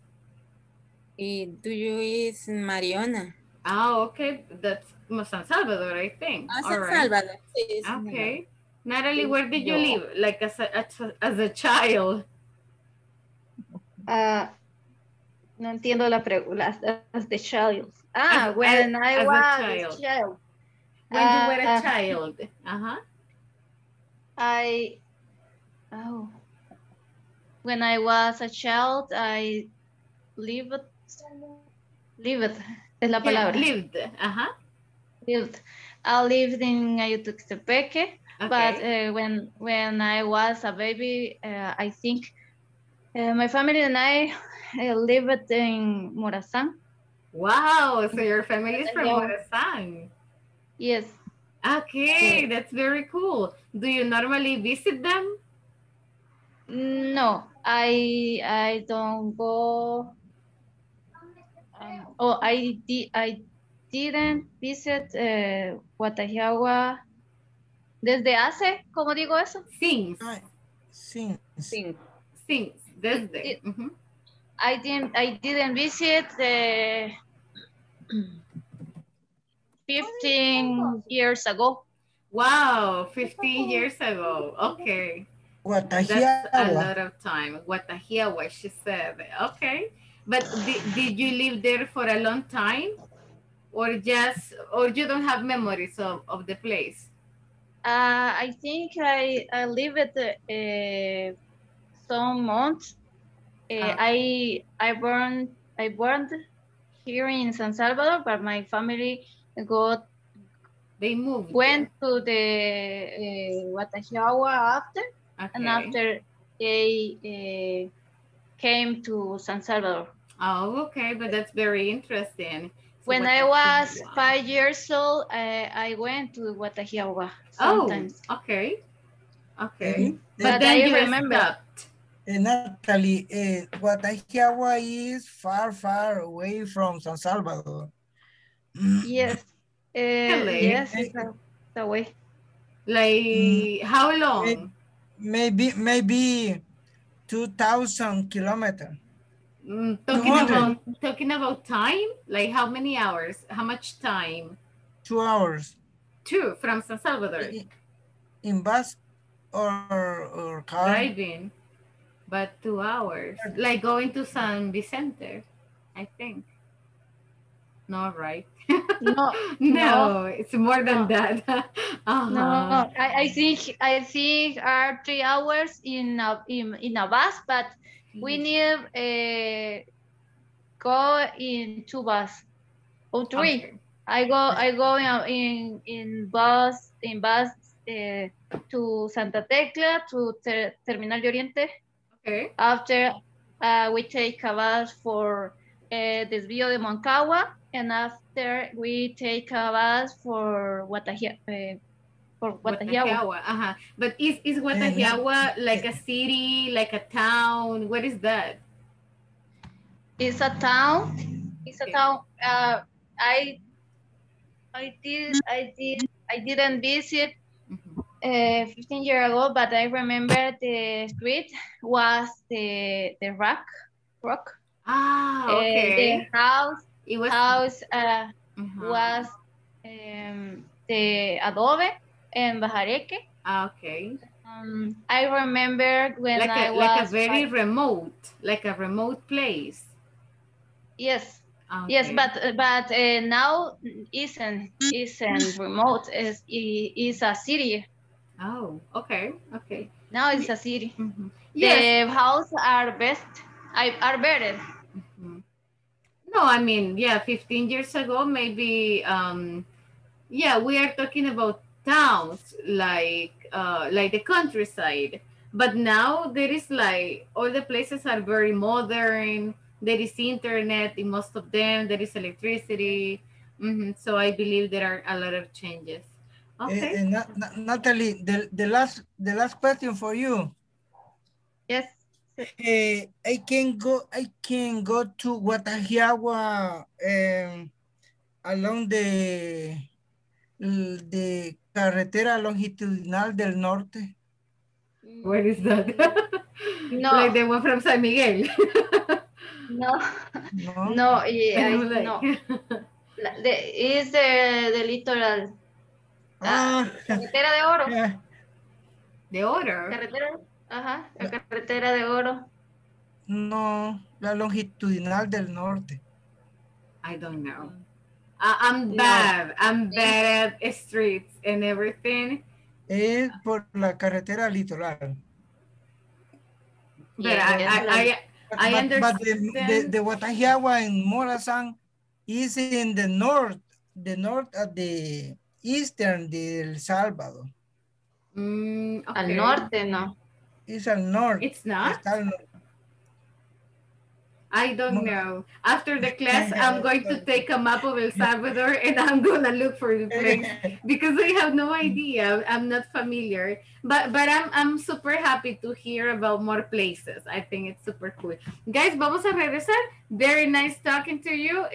Do you eat Mariona? Oh, okay. That's San Salvador, I think. All right. San Salvador. Okay. Natalie, where did you live? Like as a child? No entiendo la pregunta. As the child. Ah, when I was a child. When you were a child. Uh-huh. When I was a child, I lived. Lived es la palabra. Yeah, lived. Uh-huh. Lived. I lived in Ayutthaya, okay. But when I was a baby, I think my family and I lived in Morazán. Wow! So your family is from Morazán. Yes. Okay, that's very cool. Do you normally visit them? No, I don't go. I didn't visit Guatajiagua desde hace, ¿cómo digo eso? Since desde. I didn't visit 15 years ago. Wow, 15 years ago. Okay. Guatajiagua. That's a lot of time. Guatajiagua, she said. Okay. But did you live there for a long time? Or you don't have memories of the place? I think I lived some months. I born here in San Salvador, but my family went to the Guatajiagua after, and after they came to San Salvador. Oh, okay, but that's very interesting. So when I was 5 years old, I went to Guatajiagua sometimes. Oh, okay, okay. But then you remember. Natalie, Guatajiagua is far, far away from San Salvador. Yes. Yes, it's away. Like how long? Maybe 2,000 kilometers. Talking about time, like how many hours? How much time? 2 hours. Two from San Salvador. In bus or car. Driving, but 2 hours. Like going to San Vicente, I think. No, right? No, it's more than that. Uh-huh. No, I think are 3 hours in a bus, but we need go in two bus or three. Okay. I go in bus to Santa Tecla to Terminal de Oriente. Okay. After we take a bus for Desvío de Moncagua. And after we take a bus for Guatajiagua. Uh-huh. But is Guatajiagua like a city, like a town? What is that? It's a town. It's a town. I didn't visit 15 years ago, but I remember the street was the rock. rock. Ah, okay. The house was the adobe and bajareque. Ah, okay. I remember when like a very remote place. Yes. Okay. Yes, but now isn't remote. It's a city. Oh, okay, okay. Now it's a city. Mm-hmm. Yes. The houses are better. Mm-hmm. No, I mean, yeah, 15 years ago, maybe, yeah, we are talking about towns, like the countryside. But now there is like, all the places are very modern. There is internet in most of them. There is electricity. Mm-hmm. So I believe there are a lot of changes. Okay. Natalie, the last question for you. Yes. I can go to Guatajiagua along the carretera longitudinal del norte. Where is that? No. Like the one from San Miguel. No. No. No. Yeah. No. Is the litoral. Ah, carretera de oro. Yeah. ¿De oro? Carretera, ajá, la carretera de oro. No, la longitudinal del norte. I don't know. I'm bad at streets and everything. Es por la carretera litoral. But yeah, I understand. But the Guatajiagua and Morazán is in the north at the eastern del Salvador. Okay. Al norte, no. It's al norte. It's not? It's al norte. I don't know. After the class, I'm going to take a map of El Salvador and I'm going to look for the place because I have no idea. I'm not familiar. But I'm super happy to hear about more places. I think it's super cool. Guys, vamos a regresar. Very nice talking to you.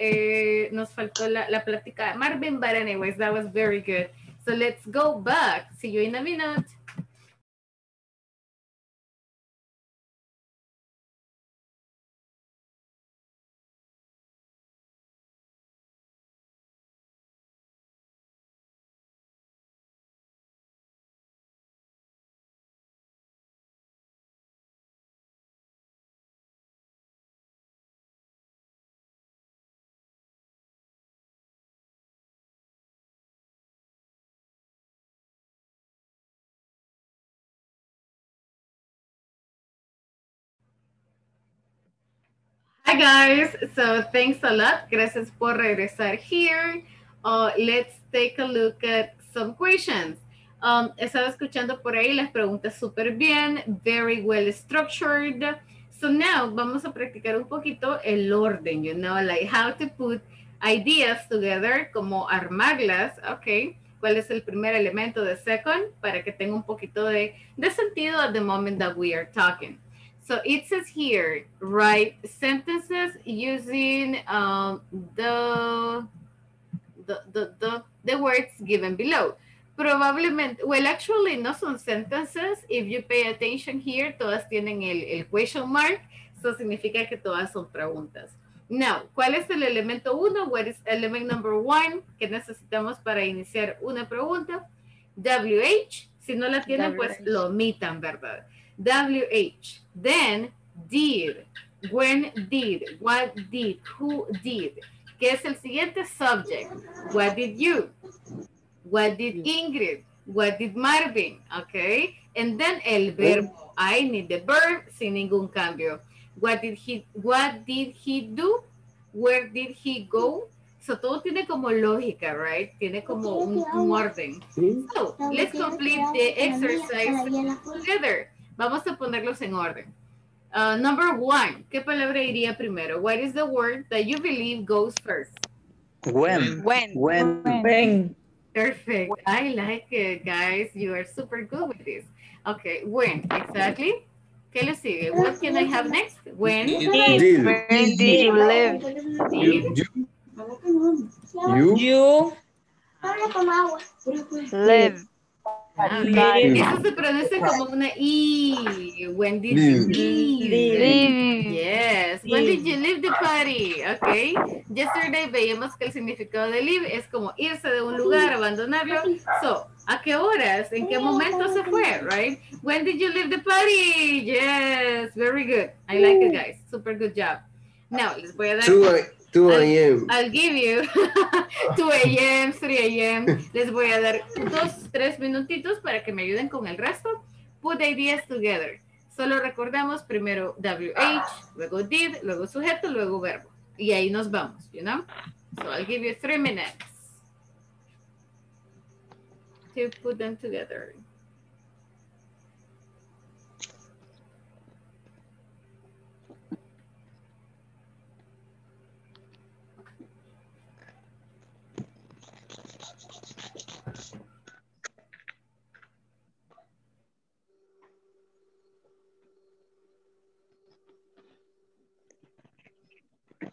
Nos faltó la plática de Marvin, but anyways, that was very good. So let's go back. See you in a minute. Hi guys, so thanks a lot. Gracias por regresar here. Let's take a look at some questions. Estaba escuchando por ahí las preguntas súper bien, very well structured. So now vamos a practicar un poquito el orden, you know, like how to put ideas together, como armarlas, okay. ¿Cuál es el primer elemento de second? Para que tenga un poquito de sentido at the moment that we are talking. So it says here, write sentences using the words given below. Probablemente, well, actually no son sentences. If you pay attention here, todas tienen el question mark. So significa que todas son preguntas. Now, ¿cuál es el elemento uno? What is element number one que necesitamos para iniciar una pregunta? WH. Si no la tienen, pues lo omitan, ¿verdad? WH, then did, when did, what did, who did. ¿Qué es el siguiente? Subject. What did you? What did Ingrid? What did Marvin? Okay. And then el verbo. I need the verb sin ningún cambio. What did he do? Where did he go? So todo tiene como lógica, right? Tiene como un orden. So let's complete the exercise together. Vamos a ponerlos en orden. Number one, ¿qué palabra iría primero? What is the word that you believe goes first? When. Perfect. When. I like it, guys. You are super good with this. Okay, when, exactly. ¿Qué le sigue? What can I have next? When did you live? You live. Eso se pronuncia como una I. When did you leave? Yes. When did you leave the party? Okay. Yesterday veíamos que el significado de leave es como irse de un lugar, abandonarlo. So, ¿a qué horas? ¿En qué momento se fue? Right? When did you leave the party? Yes. Very good. I like it, guys. Super good job. Now, les voy a dar... 2 a.m. I'll give you 2 a.m., 3 a.m. Les voy a dar 2, 3 minutitos para que me ayuden con el resto. Put ideas together. Solo recordamos primero WH, luego did, luego sujeto, luego verbo. Y ahí nos vamos, you know? So I'll give you 3 minutes to put them together.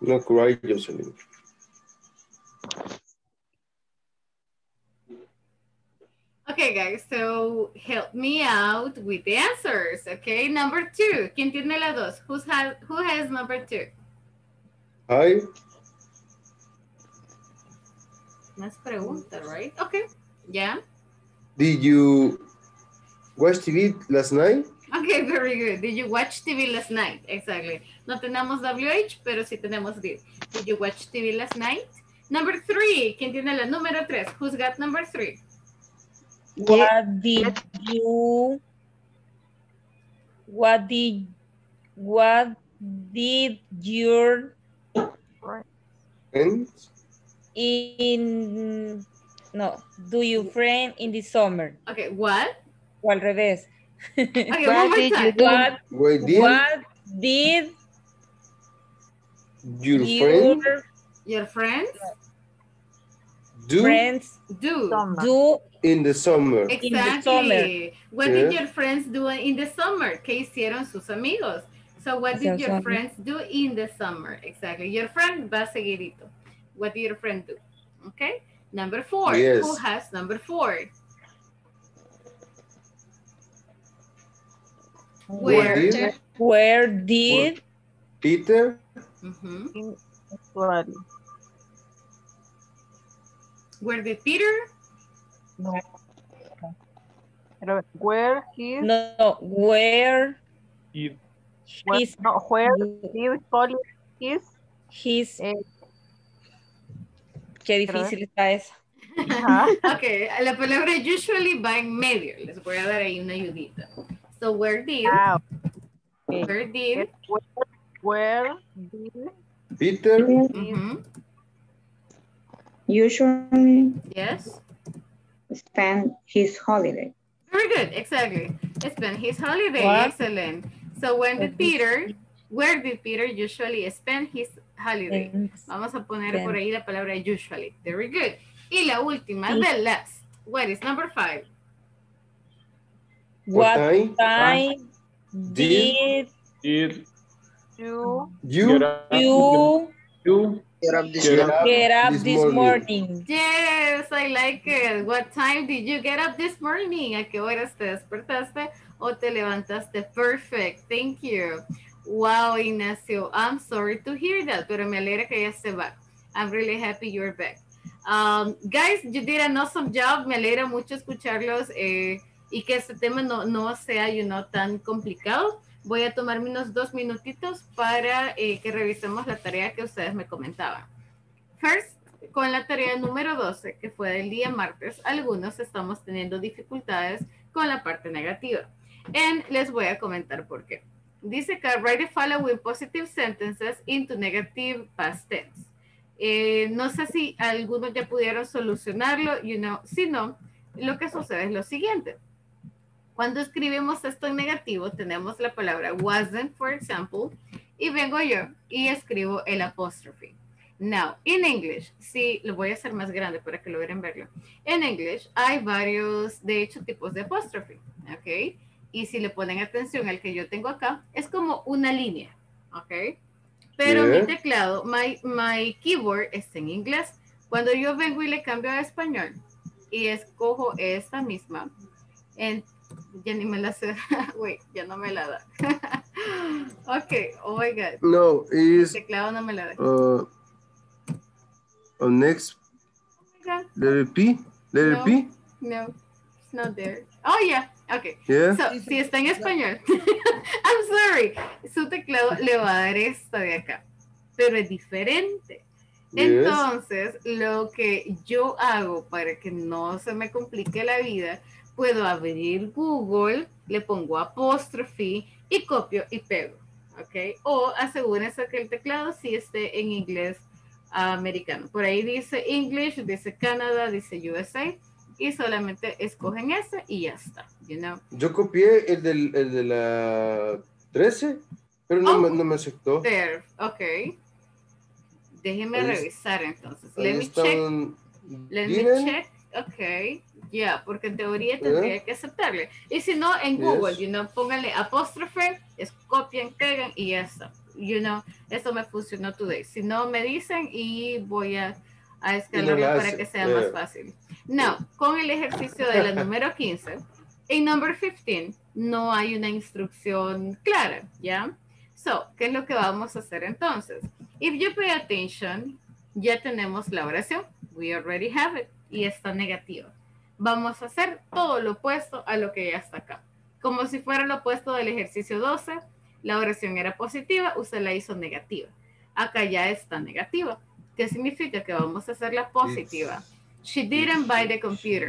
Not right, Jocelyn. Okay, guys, so help me out with the answers, okay? Number 2, ¿quién tiene la 2? Who has number 2? I. Más preguntas, right? Okay, yeah. Did you watch TV last night? Okay, very good. Did you watch TV last night? Exactly. No tenemos WH, pero sí tenemos did. Did you watch TV last night? Number 3. ¿Quién tiene la número 3? Who's got number 3? What did your friends do you friend in the summer? Okay, what? O al revés. Okay, what did your friends do in the summer? Exactly. What did your friends do in the summer? ¿Qué hicieron sus amigos? So what did your friends do in the summer? Exactly. Your friend va seguidito. What did your friend do? Okay. Number four. Yes. Who has number four? Where did Peter? Mm-hmm. Where did Peter? No. Where he? No. Where? Qué difícil está eso. Ok, la palabra usually va en medio. Les voy a dar ahí una ayudita. So, where did? Wow. Okay. Where did? Peter? Mm-hmm. Usually. Yes. Spend his holiday. Very good, exactly. Spend his holiday, what? Excellent. So when did Peter, where did Peter usually spend his holiday? Vamos a poner por ahí la palabra usually. Very good. Y la última, the last. What is number five? What time did you get up this morning? Yes, I like it. What time did you get up this morning? ¿A qué horas te despertaste o te levantaste? Perfect. Thank you. Wow, Ignacio. I'm sorry to hear that, pero me alegra que ya se va. I'm really happy you're back. Guys, you did an awesome job. Me alegra mucho escucharlos y que este tema no sea, you know, tan complicado. Voy a tomarme unos 2 minutitos para que revisemos la tarea que ustedes me comentaban. First, con la tarea número 12, que fue del día martes, algunos estamos teniendo dificultades con la parte negativa. And les voy a comentar por qué. Dice que write the following positive sentences into negative past tense. No sé si algunos ya pudieron solucionarlo, you know. Si no, lo que sucede es lo siguiente. Cuando escribimos esto en negativo, tenemos la palabra wasn't, for example, y vengo yo y escribo el apóstrofe. Now, in English, sí, lo voy a hacer más grande para que logren verlo. En English hay varios, de hecho, tipos de apóstrofe, ¿ok? Y si le ponen atención al que yo tengo acá, es como una línea, ¿ok? Pero mi teclado, my keyboard está en inglés. Cuando yo vengo y le cambio a español y escojo esta misma, ya ni me la sé. Wait, ya no me la da. Okay, oh my God. No, is el teclado no me la da. Next. Oh letter P? Letter no, P? No, it's not there. Oh, yeah. Okay. Yeah. So, si está en español. I'm sorry. Su teclado le va a dar esta de acá. Pero es diferente. Yes. Entonces, lo que yo hago para que no se me complique la vida, puedo abrir Google, le pongo apóstrofe y copio y pego, ¿ok? O asegúrense que el teclado sí esté en inglés americano. Por ahí dice English, dice Canadá, dice USA y solamente escogen ese y ya está, you know. Yo copié el de la 13, pero no me aceptó. There, ok. Déjenme revisar entonces. Let me check. Ok. Yeah, porque en teoría tendría que aceptarle. Y si no, en Google, you know, pónganle apóstrofe, copian, pegan y ya está. You know, eso me funcionó today. Si no, me dicen y voy a escalarlo para que sea más fácil. Now, con el ejercicio de la número 15, en number 15 no hay una instrucción clara, ¿ya? So, ¿qué es lo que vamos a hacer entonces? If you pay attention, ya tenemos la oración. We already have it. Y está negativa. Vamos a hacer todo lo opuesto a lo que ya está acá. Como si fuera lo opuesto del ejercicio 12, la oración era positiva, usted la hizo negativa. Acá ya está negativa. ¿Qué significa? Que vamos a hacerla positiva. She didn't buy the computer.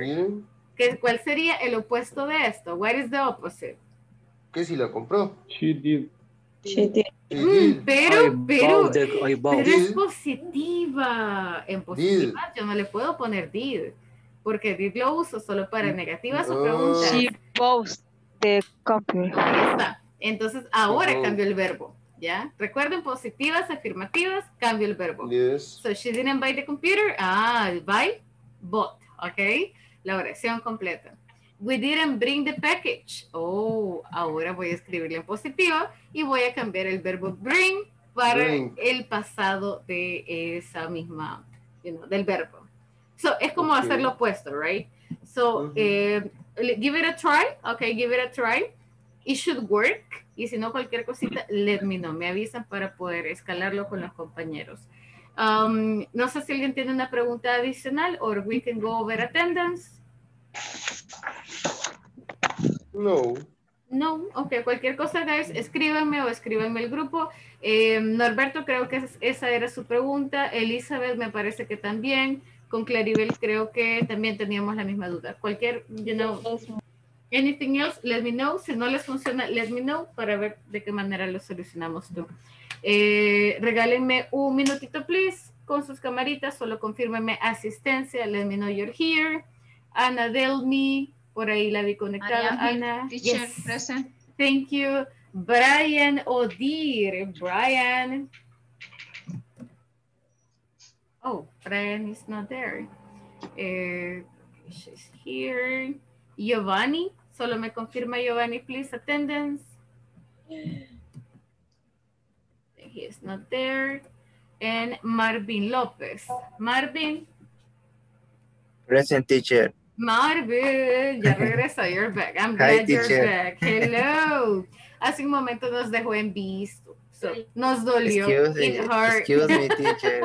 ¿Cuál sería el opuesto de esto? What is the opposite? Que si la compró. She did. Pero es positiva. En positiva yo no le puedo poner did. Porque did lo uso solo para negativas o preguntas. She bought the computer. Ahí está. Entonces ahora cambio el verbo. ¿Ya? Recuerden, positivas, afirmativas, cambio el verbo. Yes. So she didn't buy the computer. Ah, buy, bought. Ok. La oración completa. We didn't bring the package. Oh, ahora voy a escribirlo en positivo y voy a cambiar el verbo bring para el pasado de esa misma, you know, del verbo. So, es como hacer lo opuesto, right? So, give it a try. Okay, give it a try. It should work. Y si no, cualquier cosita, let me know. Me avisan para poder escalarlo con los compañeros. No sé si alguien tiene una pregunta adicional or we can go over attendance. No. No, ok, cualquier cosa, guys, escríbanme o escríbanme el grupo. Norberto, creo que esa era su pregunta. Elizabeth, me parece que también. Con Claribel, creo que también teníamos la misma duda. Cualquier, you know, anything else, let me know. Si no les funciona, let me know para ver de qué manera lo solucionamos tú. Regálenme un minutito, please, con sus camaritas. Solo confírmenme asistencia. Let me know you're here. Ana Delmi, por ahí la vi conectada. Ana, teacher, yes. Present. Thank you. Brian Odir. Brian. Oh, Brian is not there. She's here. Giovanni, solo me confirma Giovanni, please, attendance. He is not there. And Marvin Lopez. Marvin. Present, teacher. Marvin, ya regresó, you're back. I'm glad you're back. Hello. Hace un momento nos dejó en visto. So, nos dolió. Excuse me, teacher.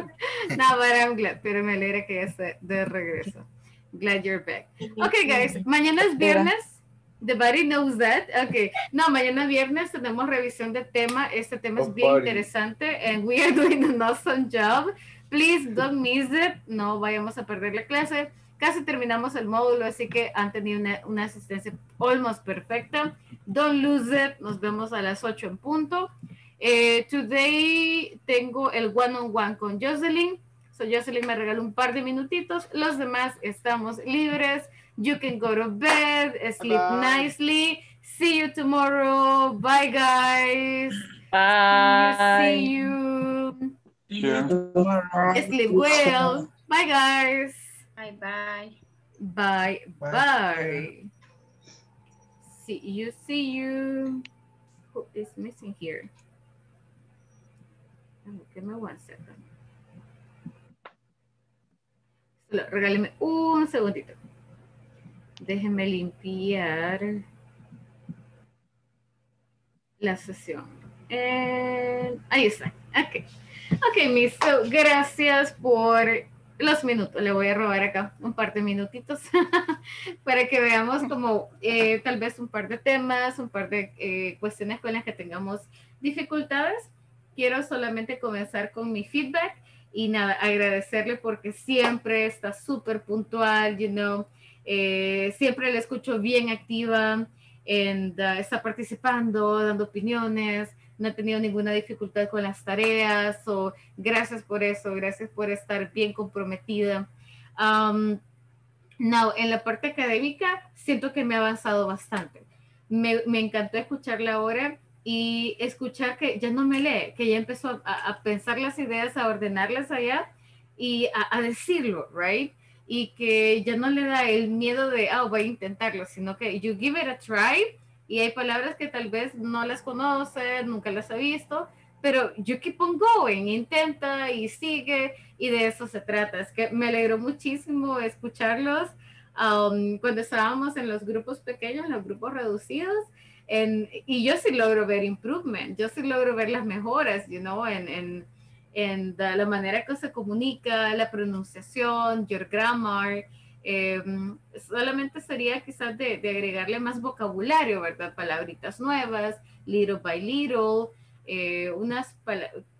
No, but I'm glad. Pero me alegra que ya esté de regreso. Glad you're back. Okay, guys. Mañana es viernes. The body knows that. Okay. No, mañana viernes tenemos revisión de tema. Este tema es bien interesante. And we are doing an awesome job. Please don't miss it. No vayamos a perder la clase. Casi terminamos el módulo, así que han tenido una asistencia almost perfecta. Don't lose it. Nos vemos a las 8 en punto. Today tengo el one-on-one con Jocelyn. So Jocelyn me regaló un par de minutitos. Los demás estamos libres. You can go to bed, sleep nicely. See you tomorrow. Bye, guys. Bye. See you. Yeah. Sleep well. Bye, guys. Bye, bye. Bye, bye. See you. See you. Who is missing here? Give me 1 second. Solo regáleme un segundito. Déjenme limpiar la sesión. Ahí está. Ok. Ok, mis. So, gracias por los minutos. Le voy a robar acá un par de minutitos para que veamos como tal vez un par de temas, un par de cuestiones con las que tengamos dificultades. Quiero solamente comenzar con mi feedback y nada, agradecerle porque siempre está súper puntual, you know. Siempre la escucho bien activa, and, está participando, dando opiniones, no ha tenido ninguna dificultad con las tareas, so, gracias por eso, gracias por estar bien comprometida. Now, en la parte académica siento que me ha avanzado bastante. Me encantó escucharla ahora y escuchar que ya no me lee, que ya empezó a pensar las ideas, a ordenarlas allá y a decirlo, right? Y que ya no le da el miedo de, voy a intentarlo, sino que you give it a try, y hay palabras que tal vez no las conoces, nunca las ha visto, pero you keep on going, intenta y sigue, y de eso se trata. Es que me alegró muchísimo escucharlos cuando estábamos en los grupos pequeños, en los grupos reducidos, y yo sí logro ver improvement, yo sí logro ver las mejoras, you know, en la manera que se comunica, la pronunciación, your grammar. Solamente sería quizás de agregarle más vocabulario, ¿verdad? Palabritas nuevas, little by little, unas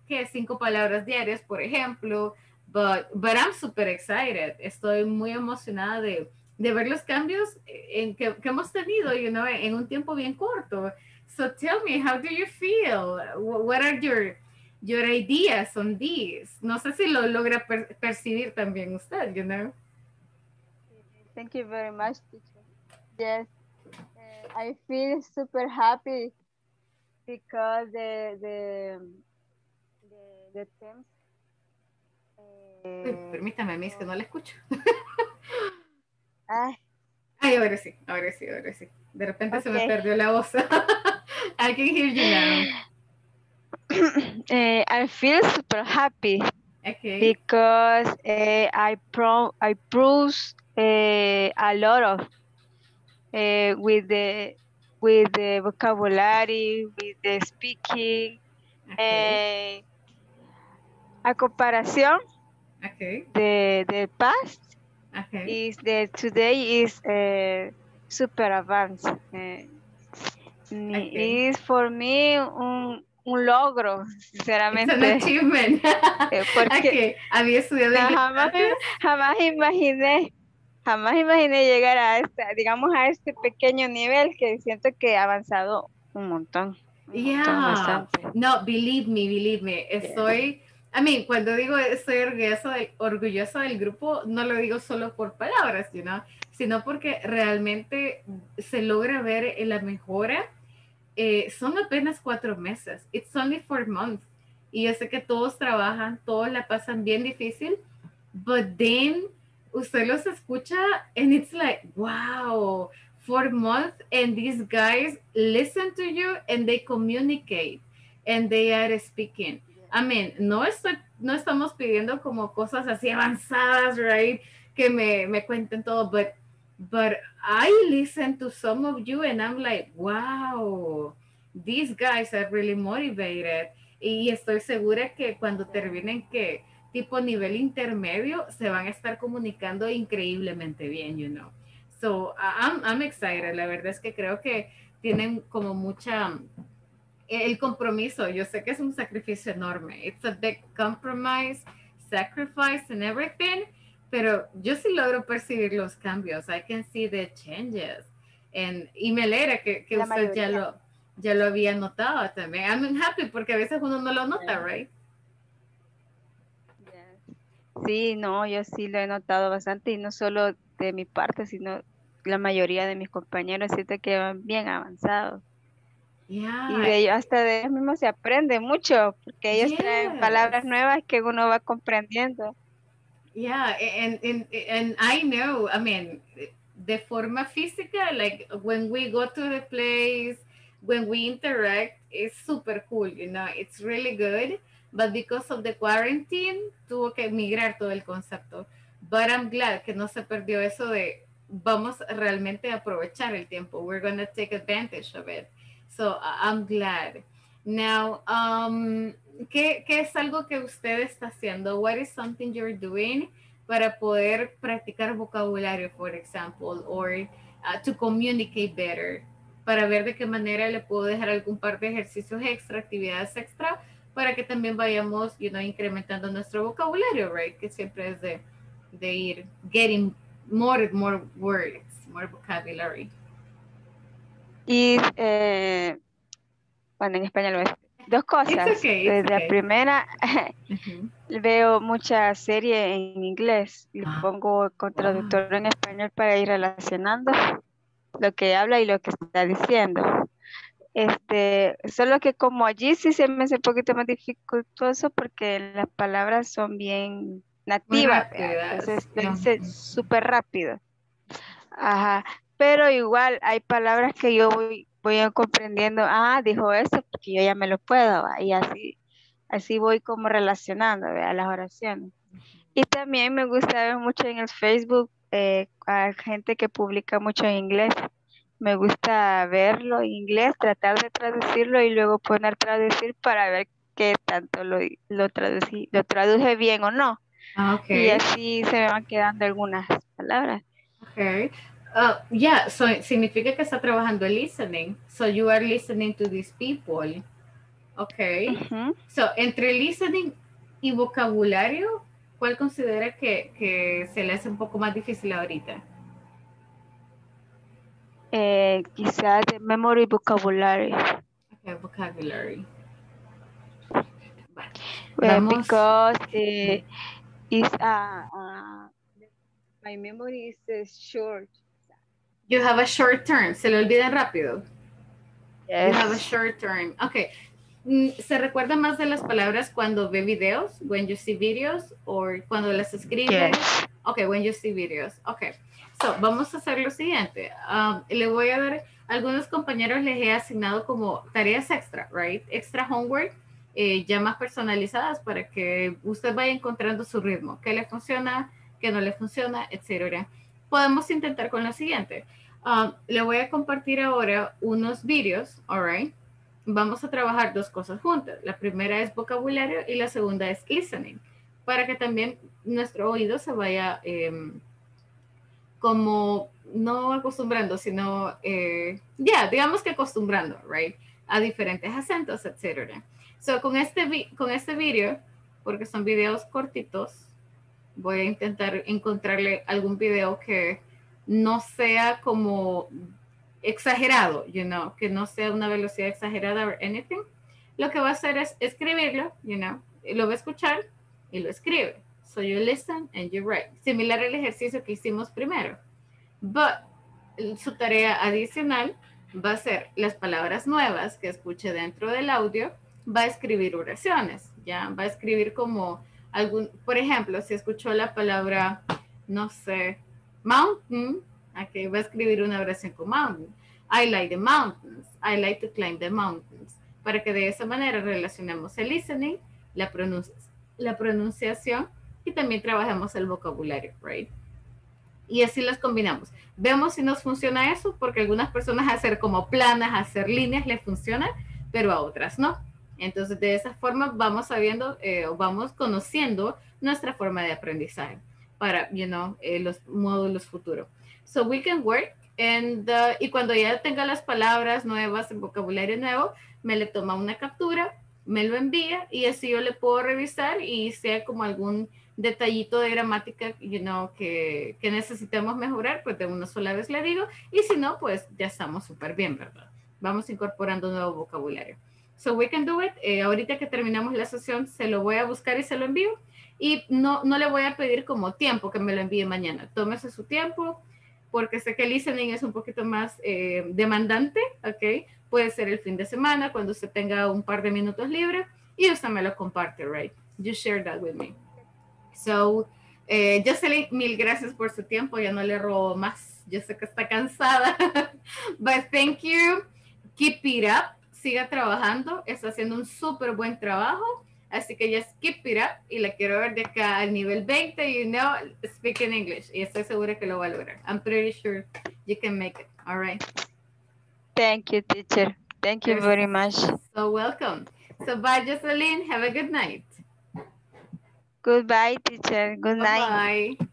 5 palabras diarias, por ejemplo. But I'm super excited. Estoy muy emocionada de ver los cambios que hemos tenido, you know, en un tiempo bien corto. So tell me, how do you feel? What are your ideas on these? No sé si lo logra percibir también usted, you know. Thank you very much, teacher. Yes, I feel super happy because the themes. Permítame, es que no la escucho. Ay, ahora sí, ahora sí, ahora sí. De repente se me perdió la voz. I can hear you now. I feel super happy. Okay. Because I proved a lot of with the vocabulary, with the speaking, okay. A comparación, okay. The past, okay. Is the today is super advanced. Okay. Is for me un logro, sinceramente. It's an achievement. Porque había estudiado jamás imaginé llegar a esta, digamos, a este pequeño nivel que siento que he avanzado un montón. Yeah. No, believe me. Estoy, yeah. I mean, cuando digo estoy orgullosa del grupo, no lo digo solo por palabras, you know, sino porque realmente se logra ver la mejora. Son apenas 4 meses. It's only 4 months. Y yo sé que todos trabajan, todos la pasan bien difícil, but then usted los escucha and it's like, wow, 4 months and these guys listen to you and they communicate and they are speaking. I mean, no estamos pidiendo como cosas así avanzadas, right? Que me cuenten todo, but I listen to some of you and I'm like, wow, these guys are really motivated. Y estoy segura que cuando terminen que tipo nivel intermedio se van a estar comunicando increíblemente bien, you know. So I'm excited. La verdad es que creo que tienen como mucha el compromiso. Yo sé que es un sacrificio enorme. It's a big compromise, sacrifice and everything. Pero yo sí logro percibir los cambios. I can see the changes. Y me alegra que usted ya lo había notado también. I'm happy porque a veces uno no lo nota, yeah. Right? Yeah. Sí, no, yo sí lo he notado bastante. Y no solo de mi parte, sino la mayoría de mis compañeros. Siento que van bien avanzados. Yeah. Y de ellos, hasta de ellos mismos se aprende mucho. Porque ellos, yes, traen palabras nuevas que uno va comprendiendo. Yeah, and I know, I mean, the forma física, like when we go to the place, when we interact, is super cool, you know, it's really good. But because of the quarantine, tuvo que migrar todo el concepto. But I'm glad que no se perdió eso de vamos realmente a aprovechar el tiempo. We're going to take advantage of it. So I'm glad. Now, ¿Qué es algo que usted está haciendo? What is something you're doing para poder practicar vocabulario, for example, or to communicate better? Para ver de qué manera le puedo dejar algún par de ejercicios extra, actividades extra, para que también vayamos, you know, incrementando nuestro vocabulario, right? Que siempre es de ir getting more words, more vocabulary. Y, bueno, en español es. Dos cosas. Desde la primera, veo mucha serie en inglés. Le pongo con traductor en español para ir relacionando lo que habla y lo que está diciendo. Solo que como allí sí se me hace un poquito más dificultoso porque las palabras son bien nativas. Entonces lo hice súper rápido. Ajá. Pero igual hay palabras que yo voy comprendiendo, dijo eso, porque yo ya me lo puedo, ¿va? Y así voy como relacionando, ¿verdad? Las oraciones. Y también me gusta ver mucho en el Facebook a gente que publica mucho en inglés. Me gusta verlo en inglés, tratar de traducirlo y luego poner traducir para ver qué tanto lo traduje bien o no. Okay. Y así se me van quedando algunas palabras. Okay. Yeah, so significa que está trabajando el listening. So you are listening to these people. Okay. So entre listening y vocabulario, ¿cuál considera que se le hace un poco más difícil ahorita? Quizás memory vocabulary. Okay, vocabulary. Vamos. Because it's my memory is short. You have a short term. Se le olvida rápido. Yes. You have a short term. Okay. ¿Se recuerda más de las palabras cuando ve videos? When you see videos? Or cuando las escribes? Yes. Ok, when you see videos. Ok, so vamos a hacer lo siguiente. Le voy a dar, algunos compañeros les he asignado como tareas extra, right? Extra homework, ya más personalizadas para que usted vaya encontrando su ritmo. ¿Qué le funciona? ¿Qué no le funciona? Etcétera. Podemos intentar con lo siguiente. Le voy a compartir ahora unos videos, alright? Vamos a trabajar dos cosas juntas. La primera es vocabulario y la segunda es listening. Para que también nuestro oído se vaya como, no acostumbrando, sino, digamos que acostumbrando, right? A diferentes acentos, etc. So, con este video, porque son videos cortitos, voy a intentar encontrarle algún video que no sea como exagerado, you know, que no sea una velocidad exagerada or anything. Lo que va a hacer es escribirlo, you know, lo va a escuchar y lo escribe. So you listen and you write. Similar al ejercicio que hicimos primero. But su tarea adicional va a ser las palabras nuevas que escuche dentro del audio. Va a escribir oraciones, ¿ya? Va a escribir como algún, por ejemplo, si escuchó la palabra, no sé, mountain, okay, va a escribir una oración con mountain. I like the mountains. I like to climb the mountains. Para que de esa manera relacionemos el listening, la pronunciación y también trabajamos el vocabulario, right? Y así las combinamos. Vemos si nos funciona eso, porque algunas personas hacer como planas, hacer líneas les funciona, pero a otras no. Entonces de esa forma vamos sabiendo o vamos conociendo nuestra forma de aprendizaje para, you know, los módulos futuros. So we can work and, y cuando ya tenga las palabras nuevas, el vocabulario nuevo, me le toma una captura, me lo envía y así yo le puedo revisar y sea como algún detallito de gramática, you know, que necesitamos mejorar, pues de una sola vez le digo, y si no, pues ya estamos súper bien, ¿verdad? Vamos incorporando nuevo vocabulario. So we can do it. Ahorita que terminamos la sesión, se lo voy a buscar y se lo envío. Y no le voy a pedir como tiempo que me lo envíe mañana. Tómese su tiempo, porque sé que el listening es un poquito más demandante, ¿ok? Puede ser el fin de semana, cuando usted tenga un par de minutos libres, y usted me lo comparte, right? You share that with me. So, Jocelyn, mil gracias por su tiempo. Ya no le robo más. Yo sé que está cansada. But thank you. Keep it up. Siga trabajando. Está haciendo un súper buen trabajo. Así que just keep it up. Y la quiero ver de acá al nivel 20, you know, speaking English. Y estoy segura que lo va a lograr. I'm pretty sure you can make it. All right. Thank you, teacher. Thank you very much. So welcome. So bye, Jocelyn. Have a good night. Goodbye, teacher. Good night. Bye.